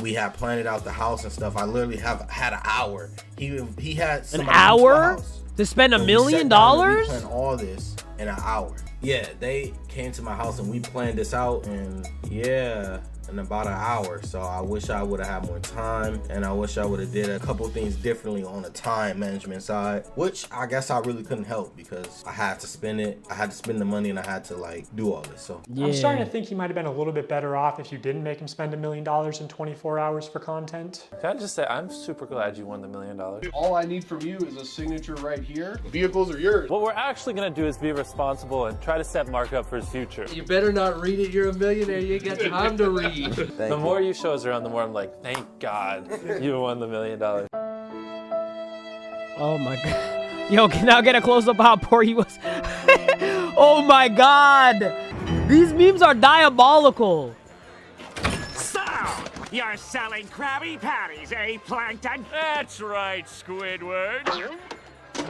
we had planned out the house and stuff. I literally have had an hour. He he had an hour to spend a million dollars. We planned all this in an hour. Yeah, they came to my house and we planned this out. And yeah, in about an hour. So I wish I would have had more time, and I wish I would have did a couple things differently on the time management side, which I guess I really couldn't help because I had to spend it. I had to spend the money and I had to like do all this. So yeah. I'm starting to think you might have been a little bit better off if you didn't make him spend a million dollars in twenty-four hours for content. Can I just say I'm super glad you won the million dollars. All I need from you is a signature right here. The vehicles are yours. What we're actually gonna do is be responsible and try to set Mark up for his future. You better not read it. You're a millionaire. You ain't got time to read. The you. more you show us around, the more I'm like, thank God you won the million dollars. Oh my God. Yo, can I get a close up of how poor he was? Oh my God. These memes are diabolical. So, you're selling Krabby Patties, eh, Plankton? That's right, Squidward.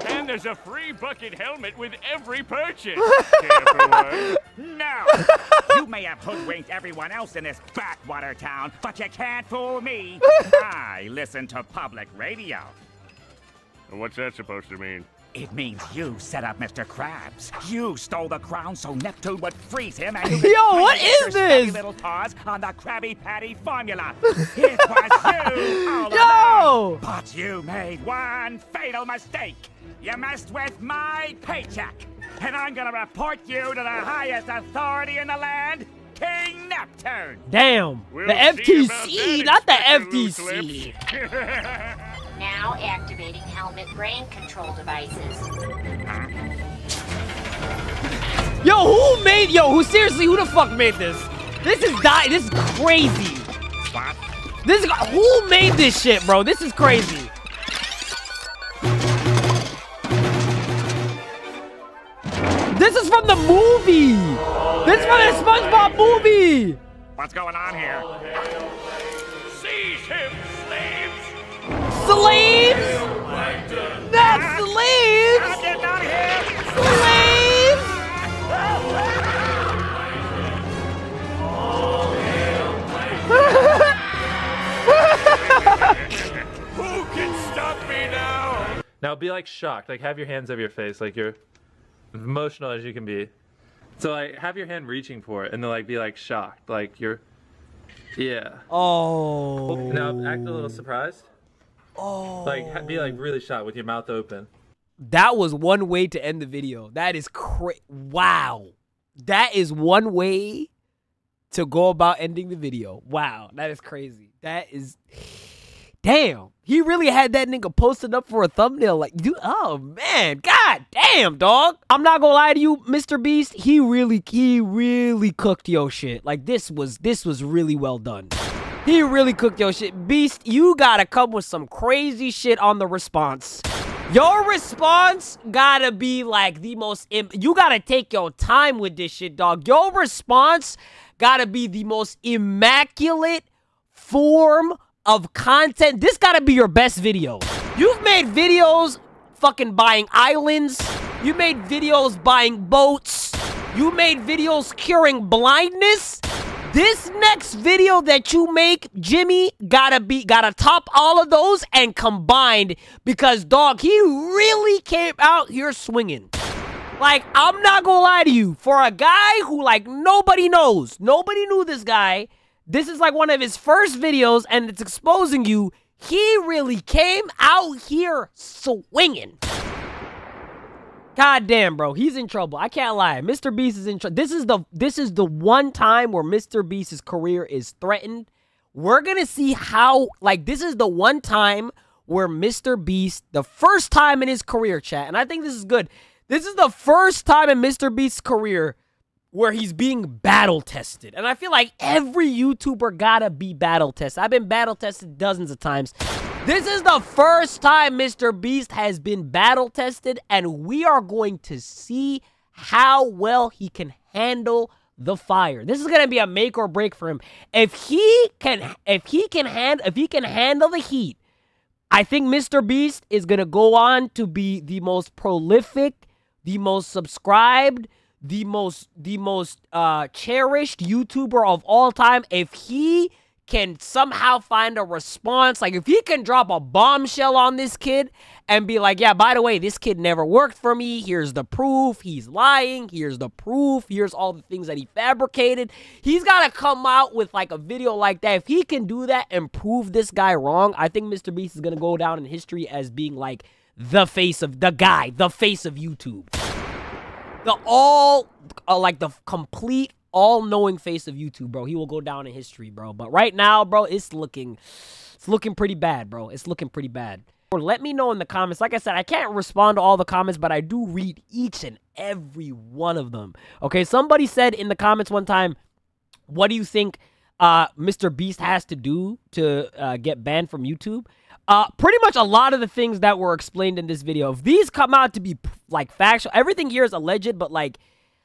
And there's a free bucket helmet with every purchase. No! You may have hoodwinked everyone else in this backwater town, but you can't fool me. I listen to public radio. What's that supposed to mean? It means you set up Mister Krabs. You stole the crown so Neptune would freeze him and Yo, what is this? Little paws on the Krabby Patty formula. It was you all Yo! Along. But you made one fatal mistake. You messed with my paycheck. And I'm gonna report you to the highest authority in the land, King Neptune. Damn, we'll the F T C, not the F T C. Now activating helmet brain control devices. Yo, who made, yo, who seriously, who the fuck made this? This is die, this is crazy. This is, who made this shit, bro? This is crazy. This is from the movie. This is from the SpongeBob movie. What's going on here? Seize him, slaves. Slaves? Not slaves! Slaves! Who can stop me now? Now be like shocked, like have your hands over your face, like you're emotional as you can be. So like have your hand reaching for it and then like be like shocked, like you're, yeah. Oh. Now act a little surprised. Oh. Like, be like really shot with your mouth open. That was one way to end the video. That is crazy. Wow. That is one way to go about ending the video. Wow. That is crazy. That is. Damn. He really had that nigga posted up for a thumbnail. Like, dude, oh, man. God damn, dog. I'm not going to lie to you, Mister Beast. He really, he really cooked your shit. Like, this was, this was really well done. He really cooked your shit. Beast, you gotta come with some crazy shit on the response. Your response gotta be like the most... Im you gotta take your time with this shit, dog. Your response gotta be the most immaculate form of content. This gotta be your best video. You've made videos fucking buying islands. You made videos buying boats. You made videos curing blindness. This next video that you make, Jimmy, gotta be, gotta top all of those and combined because, dog, he really came out here swinging. Like, I'm not gonna lie to you. For a guy who, like, nobody knows, nobody knew this guy, this is, like, one of his first videos and it's exposing you. He really came out here swinging. God damn, bro, he's in trouble. I can't lie. Mister Beast is in trouble. This is the this is the one time where Mister Beast's career is threatened. We're gonna see how, like, this is the one time where Mister Beast, the first time in his career, chat, and I think this is good. This is the first time in Mister Beast's career where he's being battle tested. And I feel like every YouTuber gotta be battle tested. I've been battle tested dozens of times. This is the first time Mister Beast has been battle tested, and we are going to see how well he can handle the fire. This is going to be a make or break for him. If he can, if he can hand, if he can handle the heat, I think Mister Beast is going to go on to be the most prolific, the most subscribed, the most, the most uh, cherished YouTuber of all time. If he can somehow find a response, like if he can drop a bombshell on this kid and be like, yeah, by the way, this kid never worked for me, here's the proof, he's lying, here's the proof, here's all the things that he fabricated, he's got to come out with like a video like that. If he can do that and prove this guy wrong, I think Mister Beast is going to go down in history as being like the face of the guy, the face of YouTube. The all, uh, like the complete, all-knowing face of YouTube, bro. He will go down in history, bro. But right now, bro, it's looking, it's looking pretty bad, bro. It's looking pretty bad. Or let me know in the comments. Like I said, I can't respond to all the comments, but I do read each and every one of them. Okay, somebody said in the comments one time, what do you think uh, Mister Beast has to do to uh, get banned from YouTube? Uh, pretty much a lot of the things that were explained in this video. If these come out to be, like, factual, everything here is alleged, but, like,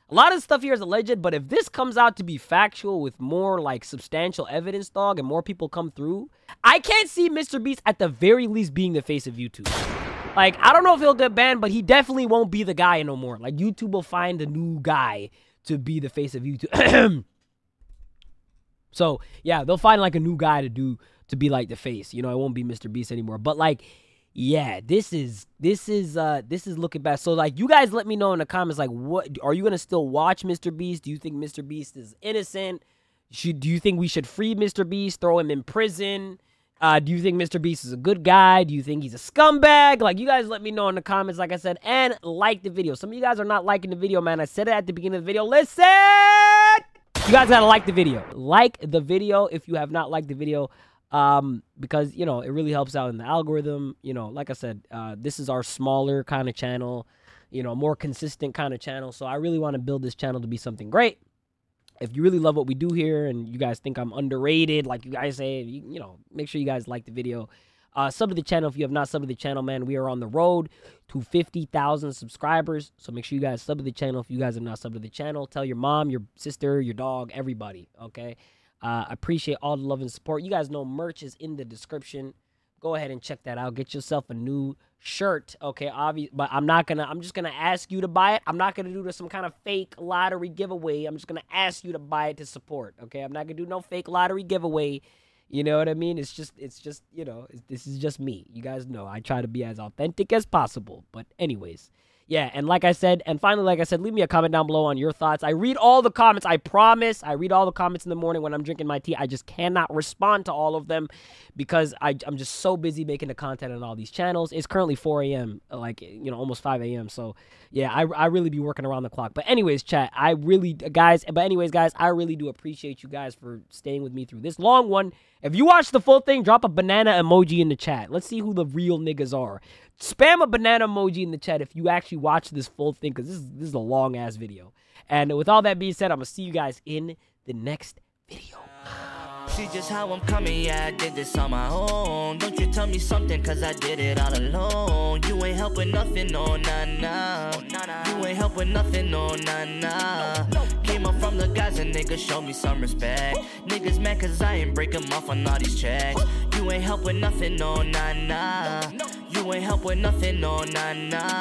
a lot of stuff here is alleged, but if this comes out to be factual with more, like, substantial evidence, dog, and more people come through, I can't see Mister Beast, at the very least, being the face of YouTube. Like, I don't know if he'll get banned, but he definitely won't be the guy no more. Like, YouTube will find a new guy to be the face of YouTube. So, yeah, they'll find, like, a new guy to do, to be, like, the face. You know, it won't be Mister Beast anymore. But, like, yeah, this is this is uh this is looking bad. So, like, you guys let me know in the comments, like, what are you gonna still watch Mister Beast? Do you think Mister Beast is innocent? Should do you think we should free Mister Beast, throw him in prison? Uh do you think Mister Beast is a good guy? Do you think he's a scumbag? Like, you guys let me know in the comments, like I said, and like the video. Some of you guys are not liking the video, man. I said it at the beginning of the video. Listen, you guys gotta like the video. Like the video if you have not liked the video. Um, because, you know, it really helps out in the algorithm. You know, like I said, uh, this is our smaller kind of channel, you know, more consistent kind of channel. So I really want to build this channel to be something great. If you really love what we do here and you guys think I'm underrated, like you guys say, you, you know, make sure you guys like the video. Uh, sub to the channel. If you have not subbed to the channel, man, we are on the road to fifty thousand subscribers. So make sure you guys sub to the channel. If you guys have not subbed to the channel, tell your mom, your sister, your dog, everybody. Okay. I uh, appreciate all the love and support. You guys know merch is in the description. Go ahead and check that out. Get yourself a new shirt, okay? Obvious, but I'm not gonna. I'm just gonna ask you to buy it. I'm not gonna do some kind of fake lottery giveaway. I'm just gonna ask you to buy it to support, okay? I'm not gonna do no fake lottery giveaway. You know what I mean? It's just, it's just, you know, it's, this is just me. You guys know I try to be as authentic as possible. But anyways. Yeah, and like I said, and finally, like I said, leave me a comment down below on your thoughts. I read all the comments, I promise. I read all the comments in the morning when I'm drinking my tea. I just cannot respond to all of them because I, I'm just so busy making the content on all these channels. It's currently four A M, like, you know, almost five A M So, yeah, I, I really be working around the clock. But anyways, chat, I really, guys, but anyways, guys, I really do appreciate you guys for staying with me through this long one. If you watch the full thing, drop a banana emoji in the chat. Let's see who the real niggas are. Spam a banana emoji in the chat if you actually watch this full thing, because this is, this is a long-ass video. And with all that being said, I'm going to see you guys in the next video. See just how I'm coming, yeah, I did this on my own. Don't you tell me something, because I did it all alone. You ain't helping nothing, no, nah, nah. You ain't helping nothing, no, nah, nah. Came up from the guys and niggas showed me some respect. Niggas mad because I ain't break them off on all these checks. You ain't helping nothing, no, nah, nah. You ain't help with nothing, no, nah, nah.